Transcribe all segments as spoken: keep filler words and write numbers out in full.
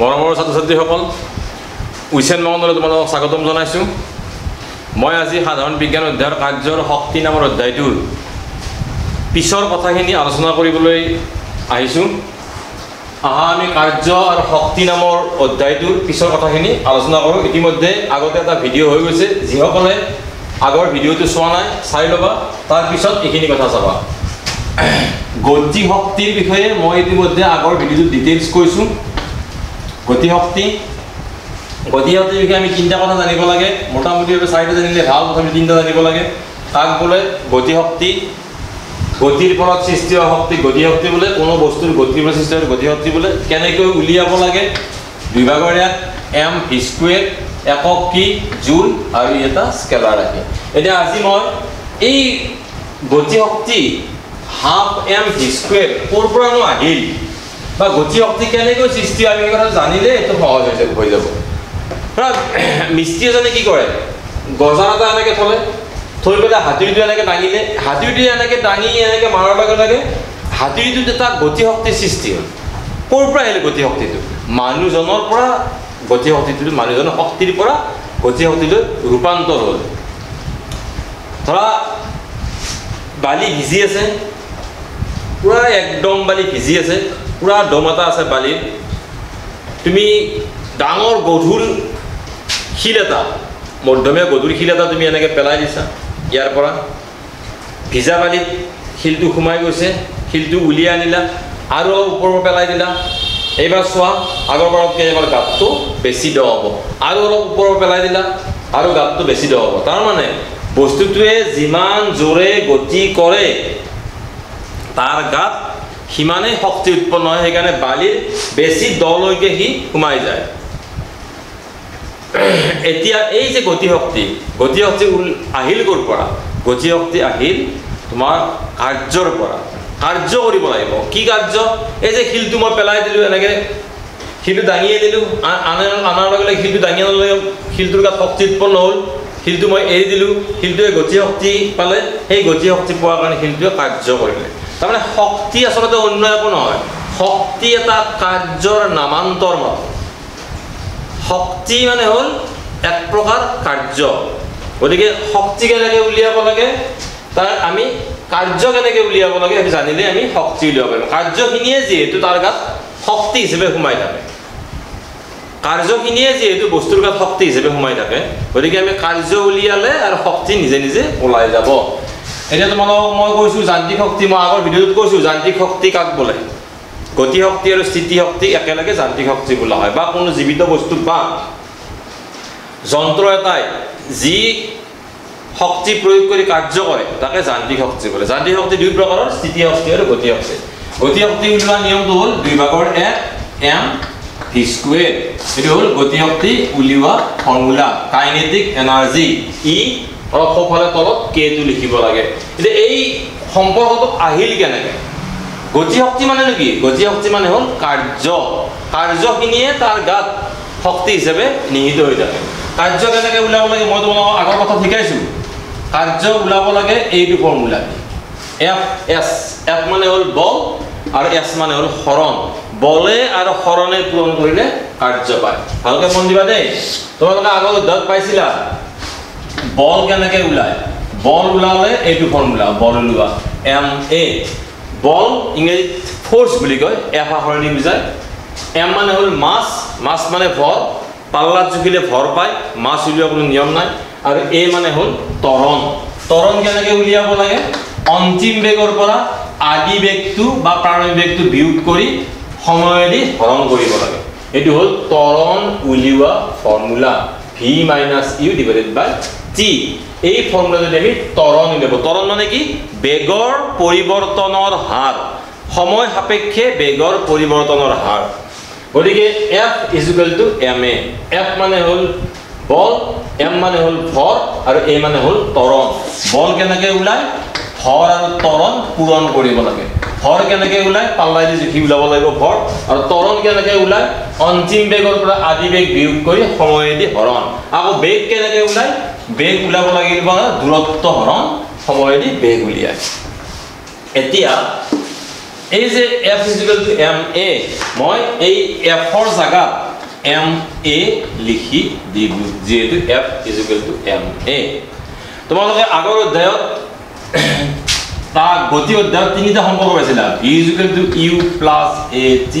মৰমৰ ছাত্ৰছাত্ৰীসকল উইছেন মহনলৈ তোমালোকক স্বাগতম জনাইছো মই আজি সাধাৰণ বিজ্ঞান অধ্যয়নৰ কাৰ্যৰ শক্তি নামৰ অধ্যায়টোৰ পিছৰ কথাখিনি আলোচনা কৰিবলৈ আহিছো আহা আমি কাৰ্য আৰু শক্তি নামৰ অধ্যায়টোৰ পিছৰ কথাখিনি আলোচনা কৰো ইতিমধ্যে আগতে এটা ভিডিও হৈ গৈছে যিসকলে আগৰ ভিডিওটো চোৱা নাই চাই লবা তাৰ পিছত এখিনি কথা চাবা গতি শক্তিৰ বিষয়ে মই ইতিমধ্যে আগৰ ভিডিওটো ডিটেইলছ কৈছো গতি শক্তি গতি শক্তিৰ বিষয়ে আমি তিনটা কথা জানিব লাগে মোটামুটিভাৱে চাৰিটা জানিলে ভাল প্ৰথমে তিনটা জানিব লাগে তাক বলে গতি শক্তি গতিৰ ফলত সৃষ্টি হোৱা শক্তি গতি শক্তি বলে কোনো বস্তুৰ গতিৰ ফলত সৃষ্টি হোৱা গতি শক্তি বলে কেনেকৈ উলিয়াব লাগে বিভাগৰ ইয়াত এম ভি স্কয়াৰ একক কি জুল আৰু এটা স্কেলাৰ আছে এতিয়া আজি মই এই গতি শক্তি হাফ এম ভি স্কয়াৰ পৰপৰানো আহিল বা গতি শক্তি কেনেকৈ সৃষ্টি আমি কথা জানিলে এটো সহজ হৈ যাব কাৰণ মিস্ত্ৰী জনে কি কৰে গজাৰটা এনেকৈ থলে থৈ পেলাই হাতুৰিটো এনেকৈ দাঙিলে হাতুৰিটো এনেকৈ দাঙি এনেকৈ মাৰাৰ লগে লগে হাতুৰিটোত এটা গতি শক্তিৰ সৃষ্টি হ'ল ক'ৰ পৰা আহিল গতি শক্তিটো মানুহজনৰ পৰা গতি শক্তিটো মানুহজনৰ শক্তিৰ পৰা গতি শক্তিলৈ ৰূপান্তৰ হ'ল ধৰা বালি ভিজি আছে পুৰা একদম বালি ভিজি আছে পুরা দমতা আছে বালির তুমি ডাঙর গধুর শিল এটা মধ্যমীয়া গধুর শিল এটা তুমি এনেকৈ পেলাই দিছা ইয়াৰ পৰা ভিজা বালিত শিলটো সোমাই গৈছে শিলটো উলিয়াই আনিলা আৰু ওপৰৰ পেলাই দিলা এইবাৰ চোৱা আগৰবাৰতকৈ এইবাৰ গাঁতটো বেছি দ হ'ব আৰু অলপ ওপৰৰ পেলাই দিলা আৰু গাঁতটো বেছি দ হ'ব তাৰমানে বস্তুটোৱে যিমান জোৰে গতি কৰে তাৰ গাঁত সিমানেই শক্তি উৎপন্ন হয় সেইকাৰণে বালিৰ বেছি দলৈকে সি সোমাই যায় এতিয়া এই যে গতি শক্তি গতি শক্তি আহিল ক'ৰ পৰা গতি শক্তি আহিল তোমাৰ কাৰ্যৰ পৰা কাৰ্য কৰিব লাগিব কি কাৰ্য এই যে শিলটো মই পেলাই দিলোঁ এনেকৈ শিলটো দাঙি দিলোঁ আনে আনাৰ লগে লগে শিলটো দাঙি আনাৰ লগে শিলটোৰ গাত শক্তি উৎপন্ন হ'ল শিলটো মই এৰি দিলোঁ শিলটোৱে গতি শক্তি পালে সেই গতি শক্তি পোৱাৰ কাৰণে শিলটোৱে কাৰ্য কৰিলে তাৰমানে শক্তি আসলে অন্য একো নহয় শক্তি এটা কাৰ্যৰ নামান্তৰ মাত্ৰ শক্তি মানে হ'ল এক প্ৰকাৰ কাৰ্য গতিকে শক্তি কেনেকৈ উলিয়াব লাগে তাৰ আমি কাৰ্য কেনেকৈ উলিয়াব লাগে সেইটো জানিলে আমি শক্তি উলিয়াব পাৰিম কাৰ্যখিনিয়ে যিহেতু তাৰ গাত শক্তি হিচাপে সোমাই থাকে কাৰ্যখিনিয়ে যিহেতু বস্তুৰ গাত শক্তি হিচাপে সোমাই থাকে গতিকে আমি কাৰ্য উলিয়ালে আৰু শক্তি নিজে নিজে ওলাই যাব এটা তোমালোকক মই কৈছোঁ যান্ত্ৰিক শক্তি মই আগৰ ভিডিঅ'ত কৈছোঁ যান্ত্ৰিক শক্তি কাক বোলে গতি শক্তি আৰু স্থিতি শক্তি একেলগে যান্ত্ৰিক শক্তি বোলা হয় বা কোনো জীৱিত বস্তু বা যন্ত্ৰ এটাই যি শক্তি প্ৰয়োগ কৰি কাৰ্য কৰে তাকে যান্ত্ৰিক শক্তি বোলে যান্ত্ৰিক শক্তি দুই প্ৰকাৰৰ স্থিতি শক্তি আৰু গতি শক্তি গতি শক্তি উলিওৱা নিয়মটো হ'ল দুই ভাগৰ এক এম ভি স্কুৱেৰ এইটো হ'ল গতি শক্তি উলিওৱা ফৰ্মুলা কাইনেটিক এনাৰ্জি ই আৰু সোঁফালে তলত কেটো লিখিব লাগে এতিয়া এই সম্পৰ্কটো আহিল কেনেকৈ গতি শক্তি মানে কি গতি শক্তি মানে হ'ল কাৰ্য কাৰ্যখিনিয়ে তাৰ গাত শক্তি হিচাপে নিহিত হৈ থাকে কাৰ্য কেনেকৈ ওলাব লাগে মই তোমালোকক আগৰ কথা শিকাইছোঁ কাৰ্য ওলাব লাগে এইটো ফৰ্মুলা এফ এছ এফ মানে হ'ল বল আৰু এছ মানে হ'ল হৰণ বলে আৰু হৰণে পূৰণ কৰিলে কাৰ্য পায় ভালকৈ মন দিবা দেই তোমালোকে আগৰ অধ্যায়ত পাইছিলা বল কেনেকৈ ওলায় বল ওলালে এইটো ফৰ্মুলা বল ওলোৱা এম এ বল ইংৰাজীত ফৰ্চ বুলি কয় এফ আখৰেদি বুজায় এম মানে হ'ল মাছ মাছ মানে ভৰ পাল্লাত জুখিলে ভৰ পায় মাছ উলিওৱা কোনো নিয়ম নাই আৰু এ মানে হ'ল তৰণ তৰণ কেনেকৈ উলিয়াব লাগে অন্তিম বেগৰ পৰা আদি বেগটো বা প্ৰাৰম্ভিক বেগটো বিয়োগ কৰি সময়েদি হৰণ কৰিব লাগে এইটো হ'ল তৰণ উলিওৱা formula v minus u divided by t এই ফৰ্মুলা যদি আমি তৰণ উলিয়াব তৰণ মানে কি বেগৰ পৰিৱৰ্তনৰ হাৰ সময় সাপেক্ষে বেগৰ পৰিৱৰ্তনৰ হাৰ গতিকে F equal to M a F মানে হ'ল বল এম মানে হ'ল ভৰ আৰু এ মানে হ'ল তৰণ বল কেনেকৈ ওলায় ভৰ আৰু তৰণ পূৰণ কৰিব লাগে ভৰ কেনেকৈ ওলায় পাল্লাই দি জুখি ওলাব লাগিব ভৰ আৰু তৰণ কেনেকৈ ওলায় অন্তিম বেগৰ পৰা আদি বেগ বিয়োগ কৰি সময়েদি হৰণ আকৌ বেগ কেনেকৈ ওলায় বেগ ওলাব লাগিল বা দূৰত্ব হৰণ সময়েদি বেগ উলিয়ায় এতিয়া এই যে F is equal to M a মই এই এফৰ জাগাত एम ए लिखी दीब जेहेतु F is equal to m a. তোমালোকে আগৰ অধ্যায়ত তা গতি অধ্যায় তিনিটা সম্পৰ্ক আছিল v = u + at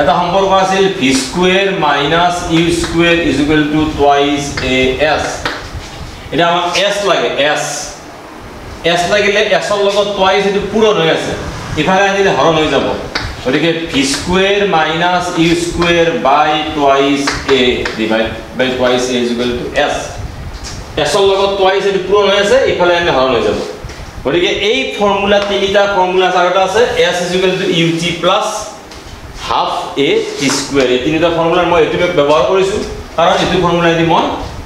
এটা সম্পৰ্ক আছিল v square - u square = twice as এটা আমাক s লাগে s s লাগিলে s ৰ লগত twice এটো পূৰণ হৈ আছে ইফালে আনিলে হৰণ হৈ যাব ওদিকে v square - u square / twice a / twice a = s এসল লগত টুয়াইস এর পূরণ হয় আছে ইফালে আমি হরণ হয়ে যাব ওদিকে এই ফর্মুলা তিনটা ফর্মুলা চারটা আছে s = ut + half a t square এই তিনটা ফর্মুলা মই এটিকে ব্যবহার কৰিছো কাৰণ এই ফৰ্মুলা যদি মই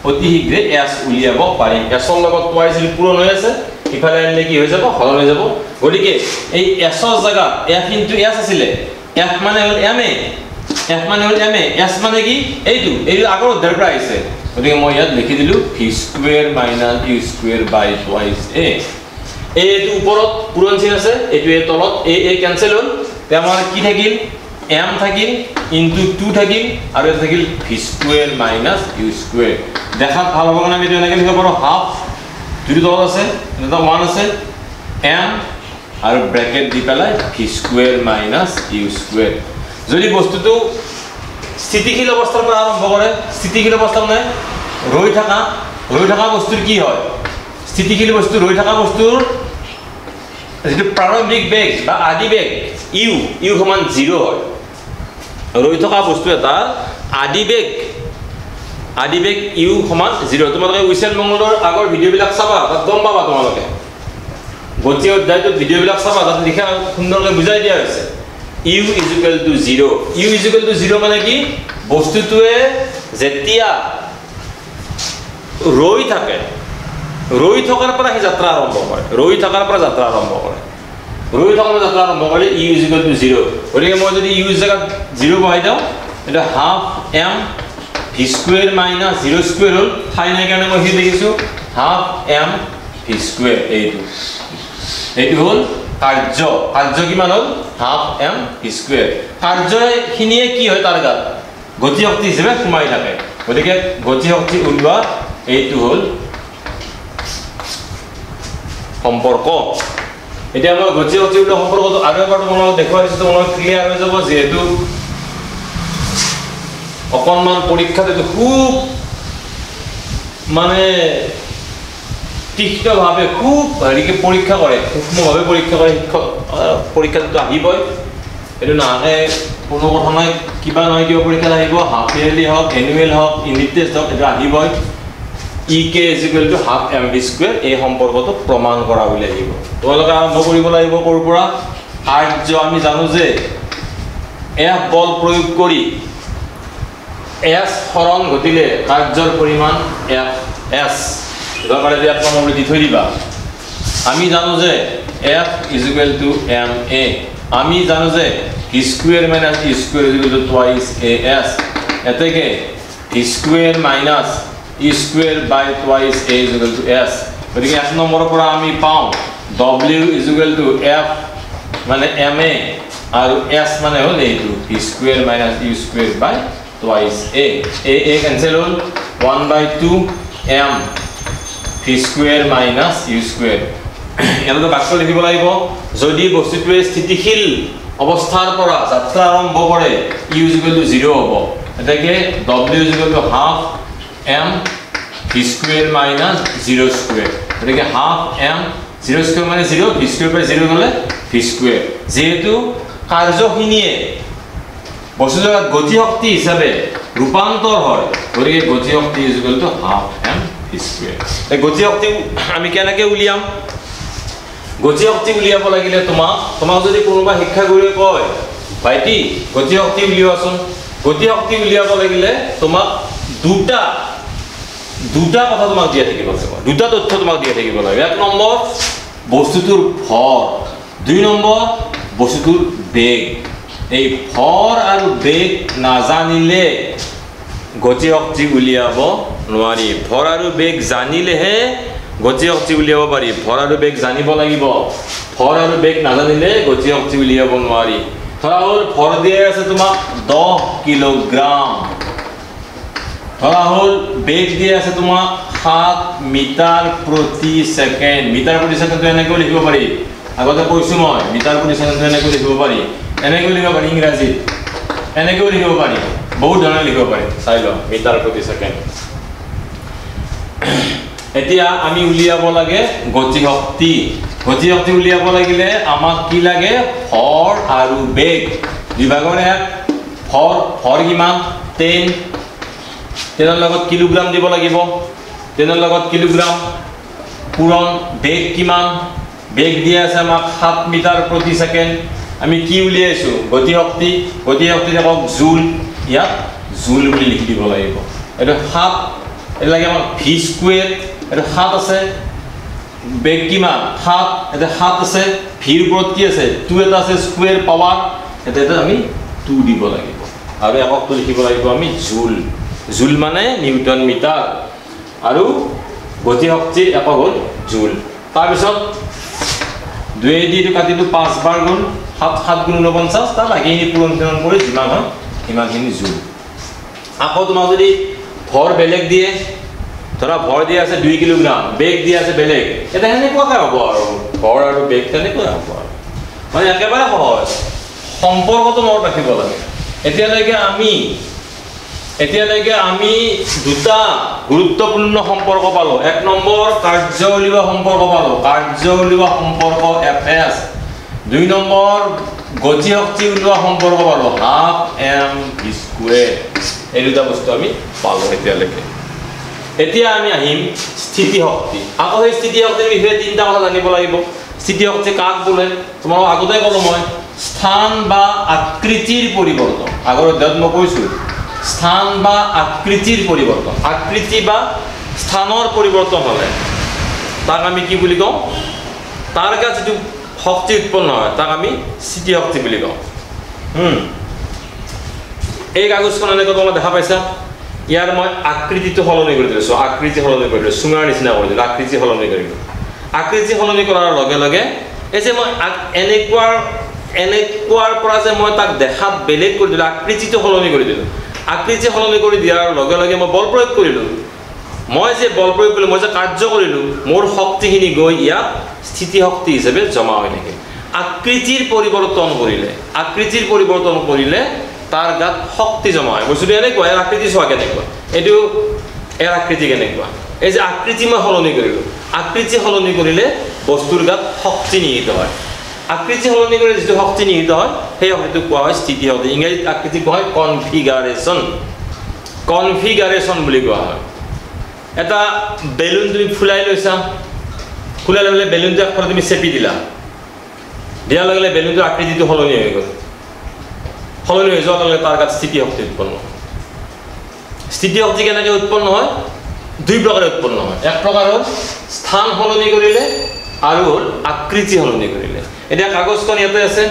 অতি শীঘ্ৰে s উলিয়াব পাৰিম এসল লগত টুয়াইস এর পূরণ হয় আছে ইফালে আনলে কি হৈ যাব হরণ হৈ যাব ওদিকে এই s এর জায়গা f * s আছিল f মানে হল ma f মানে হল ma s মানে কি এইটো এই আগৰ দৰপৰা আছে ওদিকে মই ইয়াত লিখি দিলু v square - u square / twice a a এটো উপৰত পূৰণ চিন আছে এটো এ তলত a a ক্যান্সেল হল তে আমাৰ কি থাকিল m থাকিল * two থাকিল আৰু এটা থাকিল v স্কয়াৰ - u স্কয়াৰ দেখা ভাল হ'ব না আমি এটো এনেকৈ লিখিব পাৰো হাফ দুটো তলত আছে এটা one আছে m আৰু ব্ৰ্যাকেট দি পেলাই v স্কয়াৰ - u স্কয়াৰ যদি বস্তুটো স্থিতিশীল অবস্থাৰ পৰা আৰম্ভ কৰে স্থিতিশীল অবস্থা মানে ৰৈ থাকা ৰৈ থাকা বস্তুৰ কি হয় স্থিতিশীল বস্তু ৰৈ থাকা বস্তুৰ যেটো প্ৰাৰম্ভিক বেগ বা আদি বেগ u u সমান শূন্য হয় ৰৈ থকা বস্তু এটা আদি বেগ আদি বেগ u সমান শূন্য তোমালোকে উইছেল মংগলৰ আগৰ ভিডিঅ'বিলাক চাবা একদম পাবা তোমালোকে গতি অধ্যায়ৰ ভিডিঅ'বিলাক চাবা তাত লিখা সুন্দৰকৈ বুজাই দিয়া হৈছে u = শূন্য u = শূন্য মানে কি বস্তুটোৱে যেতিয়া ৰৈ থাকে ৰৈ থকাৰ পৰা হে যাত্ৰা আৰম্ভ কৰে ৰৈ থকাৰ পৰা যাত্ৰা আৰম্ভ কৰে ৰৈ থকাৰ পৰা যাত্ৰা আৰম্ভ কৰে u = শূন্য ওদিকে মই যদি u জায়গাত শূন্য বহাই দাও এটা হাফ m v স্কয়ার - শূন্য স্কয়ার হল ফাইনাল কাৰণে মই হি দেখিছো হাফ m v স্কয়ার এইটো এইটো হল কার্য কার্য কিমান হল হাফ m স্কয়ার কার্য খিনিয়ে কি হয় তার গাত গতি শক্তি হিসেবে সোমাই থাকে ওদিকে গতি শক্তি উল্বা এইটো হল সম্পর্ক এটা আমরা গতি শক্তি উল্বা সম্পর্কটো আৰু এবাৰ তোমাক দেখুৱাই দিছো তোমাক ক্লিয়াৰ হৈ যাব যেহেতু অকনমান পৰীক্ষাতে খুব মানে তীক্ষ্ণভাৱে খুব ভালকে পৰীক্ষা কৰে সূক্ষ্মভাৱে পৰীক্ষা কৰে পৰীক্ষাটো আহিবই এটো নাহে কোনো কথা নাই কিবা নহয় কিবা পৰীক্ষা আহিব হাফ ইয়াৰলি হওক এনুৱেল হওক ইউনিট টেষ্ট হওক এটা আহিবই ek = হাফ mv স্কয়ার এই সম্পৰ্কটো প্ৰমাণ কৰা বুলি আহিব তোমালোকে আৰম্ভ কৰিব লাগিব কৰপৰা কাৰ্য আমি জানো যে f বল প্ৰয়োগ কৰি s হৰণ গতিলে কাৰ্যৰ পৰিমাণ f s এবারে যদি আপনারা মনে দি থই দিবা আমি জানো যে f = ma আমি জানো যে v square - u square = twice as এতকে v square - u square / twice a = s ওদিকে এক নম্বৰৰ পৰা আমি পাও w = f মানে ma আৰু s মানে হল এইটো v square - u square / twice a a a cancel হল one by two m v square - u square এলটো বাক্য লিখিব লাগিব যদি বস্তুটো স্থিতিশীল অৱস্থাৰ পৰা যাত্ৰা আৰম্ভ কৰে u = শূন্য হ'ব এটাকে w = half m v square - শূন্য স্কয়ার এটাকে হাফ m শূন্য স্কয়ার মানে শূন্য v স্কয়ার / শূন্য হলে v স্কয়ার যেহেতু কাৰ্যখিনিয়ে বস্তুৰ গতি শক্তি হিচাপে ৰূপান্তৰ হয় গতিকে গতি শক্তি = হাফ m স্কয়ার এই গতি শক্তি আমি কেনেকৈ উলিয়াম গতি শক্তি উলিয়াব লাগিলে তোমাক তোমাক যদি কোনোবা শিক্ষা কৰি কয় ভাইটি গতি শক্তি উলিয়াছন গতি শক্তি উলিয়াব লাগিলে তোমাক দুটা দুটা কথা তোমাক দিয়া থাকিব দুটা তথ্য তোমাক দিয়া থাকিব লাগে এক নম্বৰ বস্তুটোৰ ভৰ দুই নম্বৰ বস্তুটোৰ বেগ এই ভৰ আৰু বেগ নাজানিলে গতি শক্তি উলিয়াব নোৱাৰি ভৰ আৰু বেগ জানিলেহে গতি শক্তি উলিয়াব পাৰি ভৰ আৰু বেগ জানিব লাগিব ভৰ আৰু বেগ নাজানিলে গতি শক্তি উলিয়াব নোৱাৰি ধৰা হ'ল ভর দিয়া আছে তোমাক দহ কিলোগ্রাম Rahul, बेच दिया ऐसे तुम्हारा खाक मीटर प्रति सेकंड मीटर प्रति सेकंड तो ऐने को लिखवा पड़ी अगर तो कोई सुनो है मीटर प्रति सेकंड तो ऐने को लिखवा पड़ी ऐने को लिखवा पड़ी इंग्रजी ऐने को लिखवा पड़ी बहुत ज़्यादा लिखवा पड़ी साइलो मीटर प्रति सेकंड ऐतिया अमी उलिया बोला के गोची हफ्ती गोची हफ्ती उलिया बोला के ले आमा की लगे और आरु बेग विभागों ने और और की मां तेन तेनाल लगत किलोग्राम দিব লাগিব তেনাল लगत किलोग्राम পুরন বেগ কিমান বেগ দিয়া আছে আমাক সাত মিটার প্রতি সেকেন্ড আমি কি উলিয়াইছো গতি শক্তি গতি শক্তি দেখক জুল ইয়া জুল বুলি লিখি দিব লাগিব এটা সাত এটা লাগে আমাক v স্কয়ার এটা সাত আছে বেগ কিমান সাত এটা সাত আছে v এর ওপৰত কি আছে দুই এটা আছে স্কয়াৰ পাওয়াৰ এটা আমি দুই দিব লাগিব আৰু আমাক তো লিখিব লাগিব আমি জুল জুল মানে নিউটন মিটাৰ আৰু গতি শক্তি এটা হল জুল তাৰ পিছত দুই এ দিটো কাটিটো পাঁচ বাৰ গুণ সাত সাত গুণ ঊনপঞ্চাশ তা লাগি নি পূৰণ পূৰণ কৰি যিমান হয় ইমানখিনি জুল আকৌ তোমাক যদি ভৰ বেলেগ দিয়ে ধৰা ভৰ দিয়া আছে দুই কিলোগ্ৰাম বেগ দিয়া আছে বেলেগ এটা হেনে কোৱা হ'ব আৰু ভৰ আৰু বেগ তেনে কোৱা হ'ব মানে একেবাৰে হয় সম্পৰ্কটো মনত ৰাখিব লাগে এতিয়ালৈকে আমি এতিয়ালৈকে আমি দুটা গুরুত্বপূর্ণ সম্পর্ক পালো এক নম্বর কার্য উলিওয়া সম্পর্ক পালো কার্য উলিওয়া সম্পর্ক এফএস দুই নম্বর গতি শক্তি উলিওয়া সম্পর্ক পালো হাফ এম স্কয়ার এই দুটা বস্তু আমি পালো এতিয়ালৈকে এতিয়া আমি আহিম স্থিতি শক্তি আকৌ এই স্থিতি শক্তিৰ বিষয়ে তিনটা কথা জানিব লাগিব স্থিতি শক্তি কাক বলে তোমাৰ আগতে ক'লো মই স্থান বা আকৃতিৰ পৰিৱৰ্তন আগৰ অধ্যায়ত মই কৈছো स्थान बा आकृतिर परिवर्तन आकृति बा स्थानर परिवर्तन होले ताक आमी की बुली कम तार का जो शक्ति उत्पन्न হয় ताक आमी স্থিতি শক্তি বুলি কম হুম এই কাগজখন এনেকৈ তোমরা দেখা পাইছা ইয়াৰ মই আকৃতিটো সলনি কৰি দিছো আকৃতি সলনি কৰি দিছো সুঙাৰ নিচিনা কৰি দিছো আকৃতি সলনি কৰিলো আকৃতি সলনি কৰাৰ লগে লগে এই যে মই এনেকুৱা এনেকুৱাৰ পৰা যে মই তাক দেখাত বেলেগ কৰি দিলো আকৃতিটো সলনি কৰি দিলো আকৃতি সলনি কৰি দিয়াৰ লগে লগে মই বল প্ৰয়োগ কৰিলো মই যে বল প্ৰয়োগ কৰিলো মই যে কাৰ্য কৰিলো মোৰ শক্তিখিনি গৈ ইয়াত স্থিতি শক্তি হিচাপে জমা হৈ থাকে আকৃতিৰ পৰিৱৰ্তন কৰিলে আকৃতিৰ পৰিৱৰ্তন কৰিলে তাৰ গাত শক্তি জমা হয় বুঝুৰি এনে কয় আকৃতি সহ কেনেকুৱা এটো এৰ আকৃতি কেনেকুৱা এই যে আকৃতি মই সলনি কৰিলো আকৃতি সলনি কৰিলে বস্তুৰ গাত শক্তি নিহিত হয় আকৃতি সলনি কৰি যে শক্তি নিহিত হয় সেই শক্তিটো কোৱা হয় স্থিতি শক্তি ইংৰাজীত আকৃতি কোৱা হয় কনফিগাৰেচন কনফিগাৰেচন বুলি কোৱা হয় এটা বেলুন তুমি ফুলাই লৈছা ফুলাই ল'লে বেলুনটো একফালে তুমি চেপি দিলা দিয়াৰ লগে লগে বেলুনটোৰ আকৃতিটো সলনি হৈ গ'ল সলনি হৈ যোৱাৰ লগে লগে তাৰ গাত স্থিতি শক্তি উৎপন্ন হয় স্থিতি শক্তি কেনেকৈ উৎপন্ন হয় দুই প্ৰকাৰে উৎপন্ন হয় এক প্ৰকাৰ হ'ল স্থান সলনি কৰিলে আৰু হ'ল আকৃতি সলনি কৰিলে এটা কাগজখন ইয়াতে আছে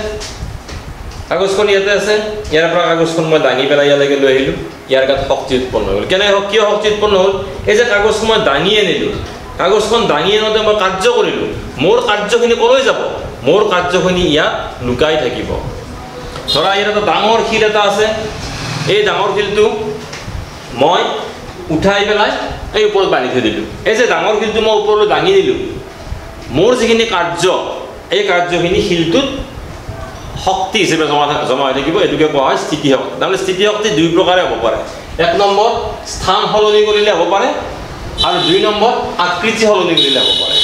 কাগজখন ইয়াতে আছে ইয়াৰ পৰা কাগজখন মই দাঙি পেলাই ইয়ালৈকে লৈ আহিলোঁ ইয়াৰ গাত শক্তি উৎপন্ন হ'ল কেনে হওক কিয় শক্তি উৎপন্ন হ'ল এই যে কাগজখন মই দাঙি আনিলোঁ কাগজখন দাঙি আনোতে মই কাৰ্য কৰিলোঁ মোৰ কাৰ্যখিনি কলৈ যাব মোৰ কাৰ্যখিনি ইয়াত লুকাই থাকিব ধৰা ইয়াত এটা ডাঙৰ শিল এটা আছে এই ডাঙৰ শিলটো মই উঠাই পেলাই এই ওপৰত বান্ধি থৈ দিলোঁ এই যে ডাঙৰ শিলটো মই ওপৰলৈ দাঙি দিলোঁ মোৰ যিখিনি কাৰ্য এই কাৰ্যখিনি শিলটোত শক্তি হিচাপে জমা জমা হৈ থাকিব এটোকে কোৱা হয় স্থিতি শক্তি তাৰমানে স্থিতি শক্তি দুই প্ৰকাৰে হ'ব পাৰে এক নম্বৰ স্থান সলনি কৰিলে হ'ব পাৰে আৰু দুই নম্বৰ আকৃতি সলনি কৰিলে হ'ব পাৰে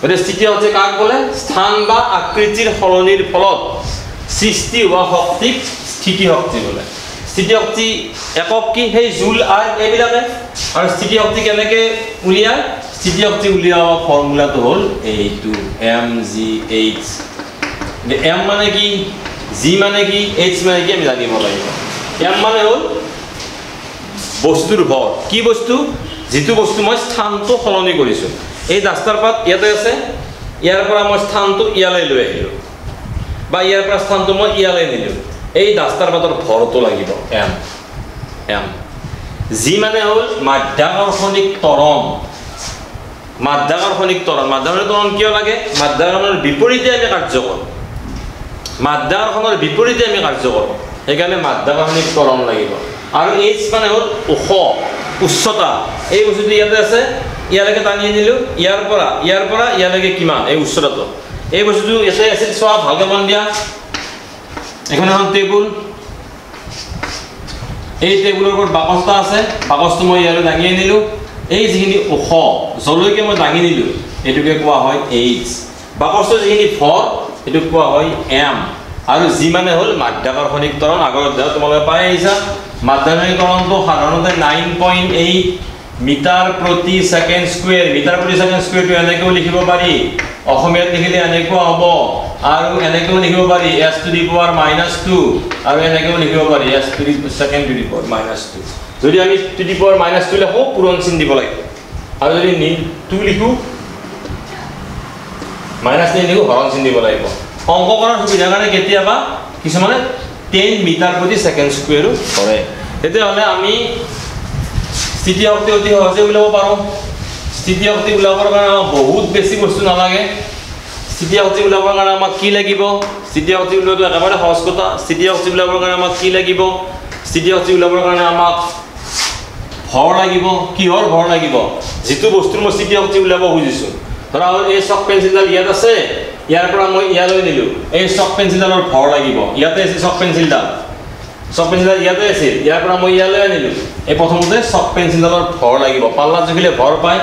গতিকে স্থিতি শক্তি কাক বোলে স্থান বা আকৃতিৰ সলনিৰ ফলত সৃষ্টি হোৱা শক্তিক স্থিতি শক্তি বোলে স্থিতি শক্তি একক কি সেই জুল আর এইবিলাকে আৰু স্থিতি শক্তি কেনেকৈ উলিয়ায় স্থিতি শক্তি উলিওৱা ফৰ্মুলাটো হ'ল এইটো এম জি এইচ যে এম মানে কি জি মানে কি এইচ মানে কি আমি জানিব লাগিব এম মানে হ'ল বস্তুৰ ভৰ কি বস্তু যিটো বস্তু মই স্থানটো সলনি কৰিছোঁ এই দাস্তাৰ পাত ইয়াতে আছে ইয়াৰ পৰা মই স্থানটো ইয়ালৈ লৈ আহিলোঁ বা ইয়াৰ পৰা স্থানটো মই ইয়ালৈ নিলোঁ এই দাস্তাৰ পাতৰ ভৰটো লাগিব এম এম জি মানে হ'ল মাধ্যাকৰ্ষণিক তৰং মাধ্যাকৰ্ষণিক তৰণ মাধ্যাকৰ্ষণিক তৰণ কিয় লাগে মাধ্যাকৰ্ষণৰ বিপৰীতে আমি কাৰ্য কৰোঁ মাধ্যাকৰ্ষণৰ বিপৰীতে আমি কাৰ্য কৰোঁ সেইকাৰণে মাধ্যাকৰ্ষণিক তৰণ লাগিব আৰু এইচ মানে হ'ল ওখ উচ্চতা এই বস্তুটো ইয়াতে আছে ইয়ালৈকে টানি দিলো ইয়াৰ পৰা ইয়াৰ পৰা ইয়ালৈকে কিমান এই উচ্চতাটো এই বস্তুটো এসে আছে সব ভালকে মন দিয়া এখন এখন টেবুল এই টেবুলৰ ওপৰত বাকসটা আছে বাকসটো মই ইয়ালৈ টানি দিলো এই যিখিনি ওখ জলৈকে মই টানি দিলো এটুকে কোৱা হয় এইচ বাকসটো যিখিনি ফৰ এটু কোৱা হয় এম আৰু জি মানে হ'ল মাধ্যাকৰ্ষণিক ত্বৰণ আগৰ দে তোমালে পাই আইছা মাধ্যাকৰ্ষণিক ত্বৰণটো সাধাৰণতে নয় পয়েন্ট আট মিটাৰ প্ৰতি সেকেন্ড স্কয়াৰ মিটাৰ প্ৰতি সেকেন্ড স্কয়াৰ টো এনেকৈ লিখিব পাৰি অসমীয়াত লিখিলে এনেকৈ হ'ব আৰু এনেকৈ লিখিব পাৰি s to the power minus two আৰু এনেকৈ লিখিব পাৰি s to the second to the power minus two যদি আমি to the power minus two লিখো পূৰণ চিন দিব লাগে আৰু যদি দুই লিখো মাইনাছ নাইন লিখো হৰণ চিন দিব লাগিব অঙ্ক করার সুবিধার কারণে কেতিয়াবা কিছু মানে টেন মিটার প্রতি সেকেন্ড স্কোয়ারও করে তেতিয়াহলে আমি স্থিতি শক্তি অতি সহজে উলিয়াব পাৰোঁ স্থিতি শক্তি উলিয়াবৰ কাৰণে আমাক বহুত বেছি বস্তু নালাগে স্থিতি শক্তি উলিয়াবৰ কাৰণে আমাক কি লাগিব স্থিতি শক্তি উলিওৱাটো একেবাৰে সহজ কথা স্থিতি শক্তি উলিয়াবৰ কাৰণে আমাক কি লাগিব স্থিতি শক্তি উলিয়াবৰ কাৰণে আমাক ভৰ লাগিব কিহৰ ভৰ লাগিব যিটো বস্তুৰ মই স্থিতি শক্তি উলিয়াব খুজিছো ধৰা এই চক পেঞ্চিলডাল ইয়াত আছে ইয়াৰ পৰা মই ইয়ালৈ দিলো এই চক পেঞ্চিলডালৰ ভৰ লাগিব ইয়াতে আছে চক পেঞ্চিলডাল চক পেঞ্চিলডাল ইয়াতে আছে ইয়াৰ পৰা মই ইয়ালৈ আনিলো এই প্ৰথমতে চক পেঞ্চিলডালৰ ভৰ লাগিব পাল্লা জুখিলে ভৰ পায়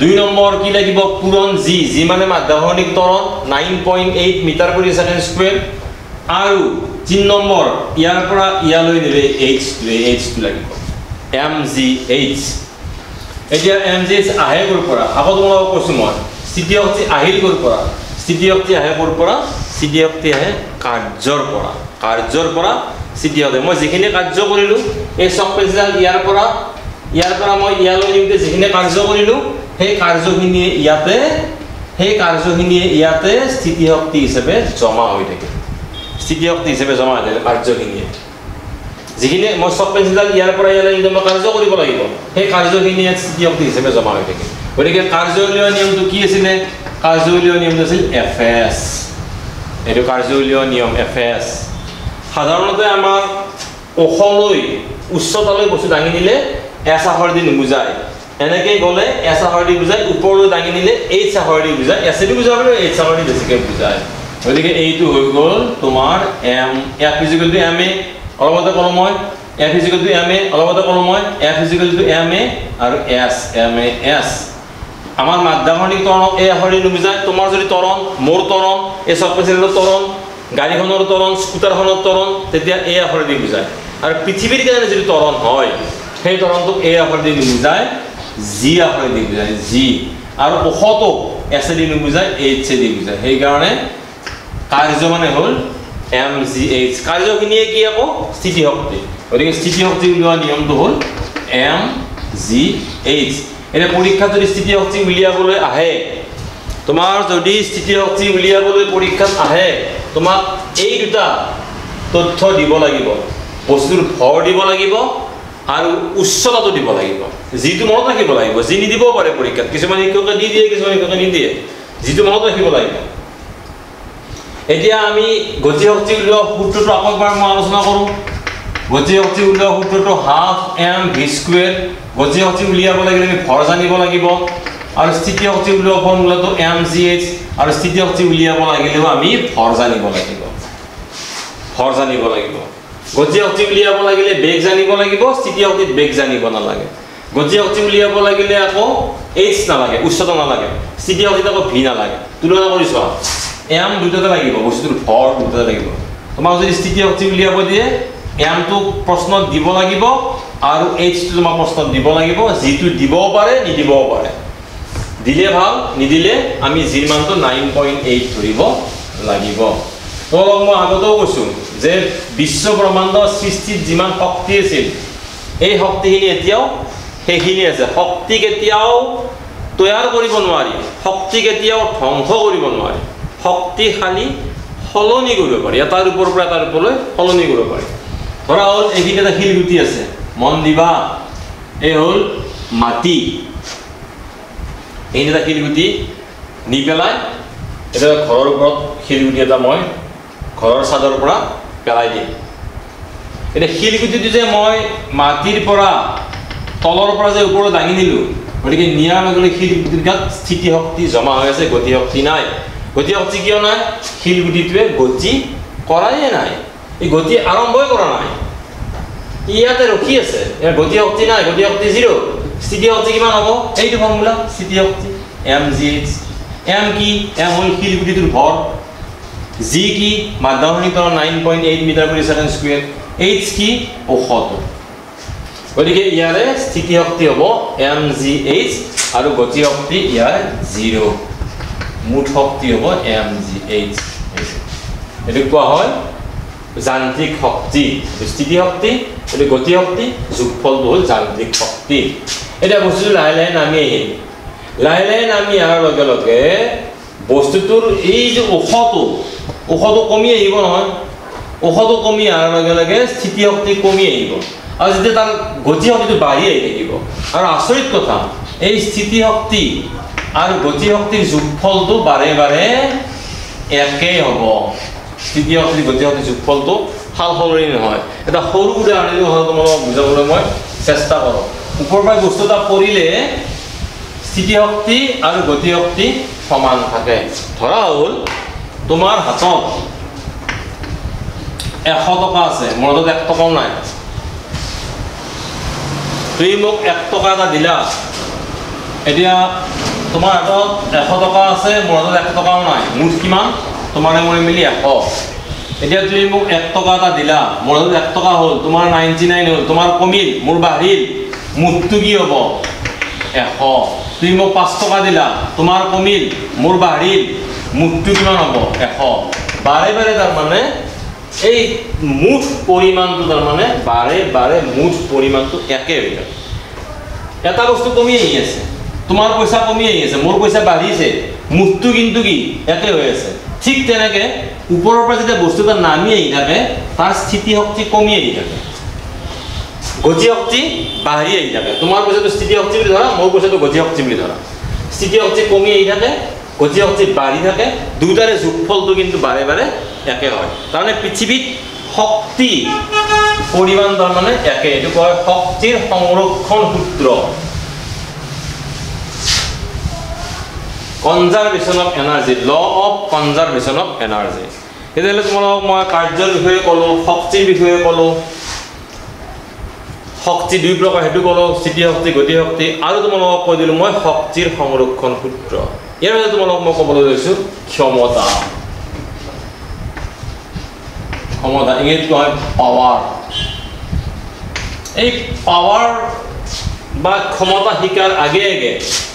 দুই নম্বৰ কি লাগিব পূৰণ জি জি মানে মাধ্যাকৰ্ষণিক ত্বৰণ নয় পয়েন্ট আট মিটাৰ প্ৰতি সেকেণ্ড স্কয়াৰ আৰু তিন নম্বৰ ইয়াৰ পৰা ইয়ালৈ দিলে এইচ দুই এইচ দুই লাগিব এম জি এইচ এতিয়া এম জি এইচ আহে কৰ পৰা আকৌ তোমাক কৈছো মই স্থিতি শক্তি আহিল কৰ পৰা স্থিতি শক্তি আহে কৰ পৰা স্থিতি শক্তি আহে কাৰ্যৰ পৰা কাৰ্যৰ পৰা স্থিতি শক্তি মই যিখিনি কাৰ্য কৰিলো এই চক পেঞ্চিলডাল ইয়াৰ পৰা ইয়াৰ পৰা মই ইয়ালৈ নিওঁতে যিখিনি কাৰ্য কৰিলো সেই কাৰ্যখিনিয়ে ইয়াতে সেই কাৰ্যখিনিয়ে ইয়াতে স্থিতি শক্তি হিচাপে জমা হৈ থাকে স্থিতি শক্তি হিচাপে জমা হৈ থাকে কাৰ্যখিনিয়ে যিখিনি মই চক পেঞ্চিলডাল ইয়াৰ পৰা ইয়ালৈ নিওঁতে মই কাৰ্য কৰিব লাগিব সেই কাৰ্যখিনি ইয়াত স্থিতি শক্তি হিচাপে জমা হৈ থাকে গতিকে কাৰ্য উলিওৱা নিয়মটো কি আছিলে কাৰ্য উলিওৱা নিয়মটো আছিল এফ এছ এইটো কাৰ্য উলিওৱা নিয়ম এফ এছ সাধাৰণতে আমাৰ ওখলৈ উচ্চতালৈ বস্তু দাঙি দিলে এছ আখৰ দি নুবুজায় এনেকৈ গ'লে এছ আখৰ দি বুজায় ওপৰলৈ দাঙি দিলে এইচ আখৰ দি বুজায় এছ দি বুজাব লাগে এইচ আখৰ দি বেছিকৈ বুজায় গতিকে এইটো হৈ গ'ল তোমাৰ M F equal to M A অলপতে ক'লো মই F equal to M A অলপতে ক'লো মই F equal to M A আৰু এছ এম এ এছ আমাৰ মাধ্যাকৰ্ষণিক ত্বৰণক এই আখৰে নুবুজায় তোমাৰ যদি ত্বৰণ মোৰ ত্বৰণ এই চক পেঞ্চিলৰ ত্বৰণ গাড়ীখনৰ ত্বৰণ স্কুটাৰখনৰ ত্বৰণ তেতিয়া এই আখৰে দি বুজায় আৰু পৃথিৱীৰ কাৰণে যদি ত্বৰণ হয় সেই ত্বৰণটোক এই আখৰে দি নুবুজায় জি আখৰে দি বুজায় জি আৰু ওখটোক এছে দি নুবুজায় এইচে দি বুজায় সেইকাৰণে কাৰ্য মানে হ'ল এম জি এইচ কাৰ্যখিনিয়ে কি আকৌ স্থিতি শক্তি গতিকে স্থিতি শক্তি উলিওৱা নিয়মটো হ'ল এম জি এইচ এটা পরীক্ষা যদি স্থিতি শক্তি উলিয়াবলৈ আহে তোমার যদি স্থিতি শক্তি উলিয়াবলৈ পরীক্ষাত আহে তোমাক এই দুটা তথ্য দিব লাগিব বস্তুৰ ভৰ দিব লাগিব আৰু উচ্চতাটো দিব লাগিব যিটো মনত ৰাখিব লাগিব যি নিদিব পাৰে পৰীক্ষাত কিছুমান শিক্ষকে দি দিয়ে কিছুমান শিক্ষকে নিদিয়ে যিটো মনত ৰাখিব লাগিব এতিয়া আমি গতি শক্তি উলিওৱা সূত্ৰটো আকৌ এবাৰ মই আলোচনা কৰোঁ গতি শক্তি উলিওৱা সূত্ৰটো হাফ এম ভি স্কুৱেৰ গতি শক্তি উলিয়াব লাগিলে আমি ভৰ জানিব লাগিব আৰু স্থিতি শক্তি উলিওৱা ফৰ্মুলাটো এম জি এইচ আৰু স্থিতি শক্তি উলিয়াব লাগিলেও আমি ভৰ জানিব লাগিব ভৰ জানিব লাগিব গতি শক্তি উলিয়াব লাগিলে বেগ জানিব লাগিব স্থিতি শক্তিত বেগ জানিব নালাগে গতি শক্তি উলিয়াব লাগিলে আকৌ এইচ নালাগে উচ্চতা নালাগে স্থিতি শক্তিত আকৌ ভি নালাগে তুলনা কৰিছোঁ এম দুটাতে লাগিব বস্তুটোৰ ভৰ দুটাতে লাগিব তোমাক যদি স্থিতি শক্তি উলিয়াব দিয়ে এমটো প্ৰশ্নত দিব লাগিব আৰু এইচটো তোমাক প্ৰশ্নত দিব লাগিব যিটো দিবও পাৰে নিদিবও পাৰে দিলে ভাল নিদিলে আমি জিৰ মানটো নাইন পইণ্ট এইট ধৰিব লাগিব তোমালোক মই আগতেও কৈছোঁ যে বিশ্ব ব্ৰহ্মাণ্ড সৃষ্টিত যিমান শক্তি আছিল এই শক্তিখিনি এতিয়াও সেইখিনি আছে শক্তি কেতিয়াও তৈয়াৰ কৰিব নোৱাৰি শক্তি কেতিয়াও ধ্বংস কৰিব নোৱাৰি শক্তি খালি সলনি কৰিব পাৰি এটাৰ ওপৰৰ পৰা এটাৰ ওপৰলৈ সলনি কৰিব পাৰি ধৰা হ'ল এইখিনি এটা শিলগুটি আছে মন দিবা এই হ'ল মাটি এইখিনি এটা শিলগুটি নি পেলাই এটা ঘৰৰ ওপৰত শিলগুটি এটা মই ঘৰৰ চাদৰ পৰা পেলাই দিম এটা শিলগুটিটো যে মই মাটিৰ পৰা তলৰ পৰা যে ওপৰত দাঙি দিলো গতিকে নিয়াৰ লগে লগে শিলগুটিৰ গাত স্থিতি শক্তি জমা হৈ আছে, গতি শক্তি নাই। গতি শক্তি কিয় নাই? শিলগুটিটোৱে গতি কৰায়ে নাই, এই গতি আৰম্ভই কৰা নাই, ইয়াতে ৰখি আছে, ইয়াৰ গতি শক্তি নাই, গতি শক্তি জিৰ'। স্থিতি শক্তি কিমান হ'ব? এইটো ফৰ্মুলা স্থিতি শক্তি এম জি এইচ। এম কি? এম হ'ল শিলগুটিটোৰ ভৰ। জি কি? মাধ্যাকৰ্ষণ নাইন পইণ্ট এইট মিটাৰ প্ৰতি ছেকেণ্ড স্কুৱেৰ। এইচ কি? ওখটো। গতিকে ইয়াৰে স্থিতি শক্তি হ'ব এম জি এইচ আৰু গতি শক্তি ইয়াৰ জিৰ'। মুঠ শক্তি হ'ব এম জি এইচ। এইটো কোৱা হয় যান্ত্ৰিক শক্তি। স্থিতি শক্তি, এইটো গতি শক্তি, যোগফলটো হ'ল যান্ত্ৰিক শক্তি। এতিয়া বস্তুটো লাহে লাহে নামি আহিল, লাহে লাহে নামি অহাৰ লগে লগে বস্তুটোৰ এই যে ওখটো, ওখটো কমি আহিব নহয়। ওখটো কমি অহাৰ লগে লগে স্থিতি শক্তি কমি আহিব আৰু যেতিয়া তাৰ গতি শক্তিটো বাঢ়ি আহি থাকিব। আৰু আচৰিত কথা, এই স্থিতি শক্তি আৰু গতি শক্তিৰ যোগফলটো বাৰে বাৰে একেই হ'ব। স্থিতি শক্তি গতি শক্তিৰ যোগফলটো সাল সলনি নহয়। এটা সৰু উদাহৰণ দিওঁ, তোমালোকক বুজাবলৈ মই চেষ্টা কৰোঁ। ওপৰৰ পৰা বস্তু এটা পৰিলে স্থিতি শক্তি আৰু গতি শক্তি সমান থাকে। ধৰা হ'ল তোমাৰ হাতত এশ টকা আছে, মোৰ হাতত এক টকাও নাই। তুমি মোক এক টকা এটা দিলা, এতিয়া তোমাৰ হাতত এশ টকা আছে, মোৰ হাতত এক টকাও নাই, মুঠ কিমান? তোমাৰে মনে মিলি এশ। এতিয়া তুমি মোক এক টকা এটা দিলা, মোৰ হাতত এক টকা হ'ল, তোমাৰ নাইণ্টি নাইন হ'ল, তোমাৰ কমিল, মোৰ বাঢ়িল, মুঠটো কি হ'ব? এশ। তুমি মোক পাঁচ টকা দিলা, তোমাৰ কমিল, মোৰ বাঢ়িল, মুঠটো কিমান হ'ব? এশ। বাৰে বাৰে তাৰমানে এই মুঠ পৰিমাণটো তাৰমানে বাৰে বাৰে মুঠ পৰিমাণটো একে হৈ থাকে। এটা বস্তু কমি আহি আছে, তোমাৰ পইচা কমি আহি আছে, মোৰ পইচা বাঢ়িছে, মুঠটো কিন্তু কি একে হৈ আছে। ঠিক তেনেকৈ ওপৰৰ পৰা যেতিয়া বস্তু এটা নামি আহি থাকে, তাৰ স্থিতি শক্তি কমি আহি থাকে, গতি শক্তি বাঢ়ি আহি থাকে। তোমাৰ পইচাটো স্থিতি শক্তি বুলি ধৰা, মোৰ পইচাটো গতি শক্তি বুলি ধৰা। স্থিতি শক্তি কমি আহি থাকে, গতি শক্তি বাঢ়ি থাকে, দুয়োটাৰে যোগফলটো কিন্তু বাৰে বাৰে একে হয়। তাৰমানে পৃথিৱীত শক্তি পৰিমাণ তাৰমানে একে। এইটো কয় শক্তিৰ সংৰক্ষণ সূত্ৰ, conservation of energy, law of conservation of energy. তেতিয়াহ'লে তোমালোকক মই কাৰ্যৰ বিষয়ে ক'লোঁ, শক্তিৰ বিষয়ে ক'লোঁ। শক্তি দুই প্ৰকাৰ, সেইটো ক'লোঁ স্থিতি শক্তি, গতি শক্তি। আৰু তোমালোকক কৈ দিলোঁ মই শক্তিৰ সংৰক্ষণ সূত্ৰ। ইয়াৰ মাজত তোমালোকক মই ক'বলৈ লৈছোঁ ক্ষমতা। ক্ষমতা ইংৰাজীত কোৱা হয় পাৱাৰ। এই পাৱাৰ বা ক্ষমতা শিকাৰ আগে আগে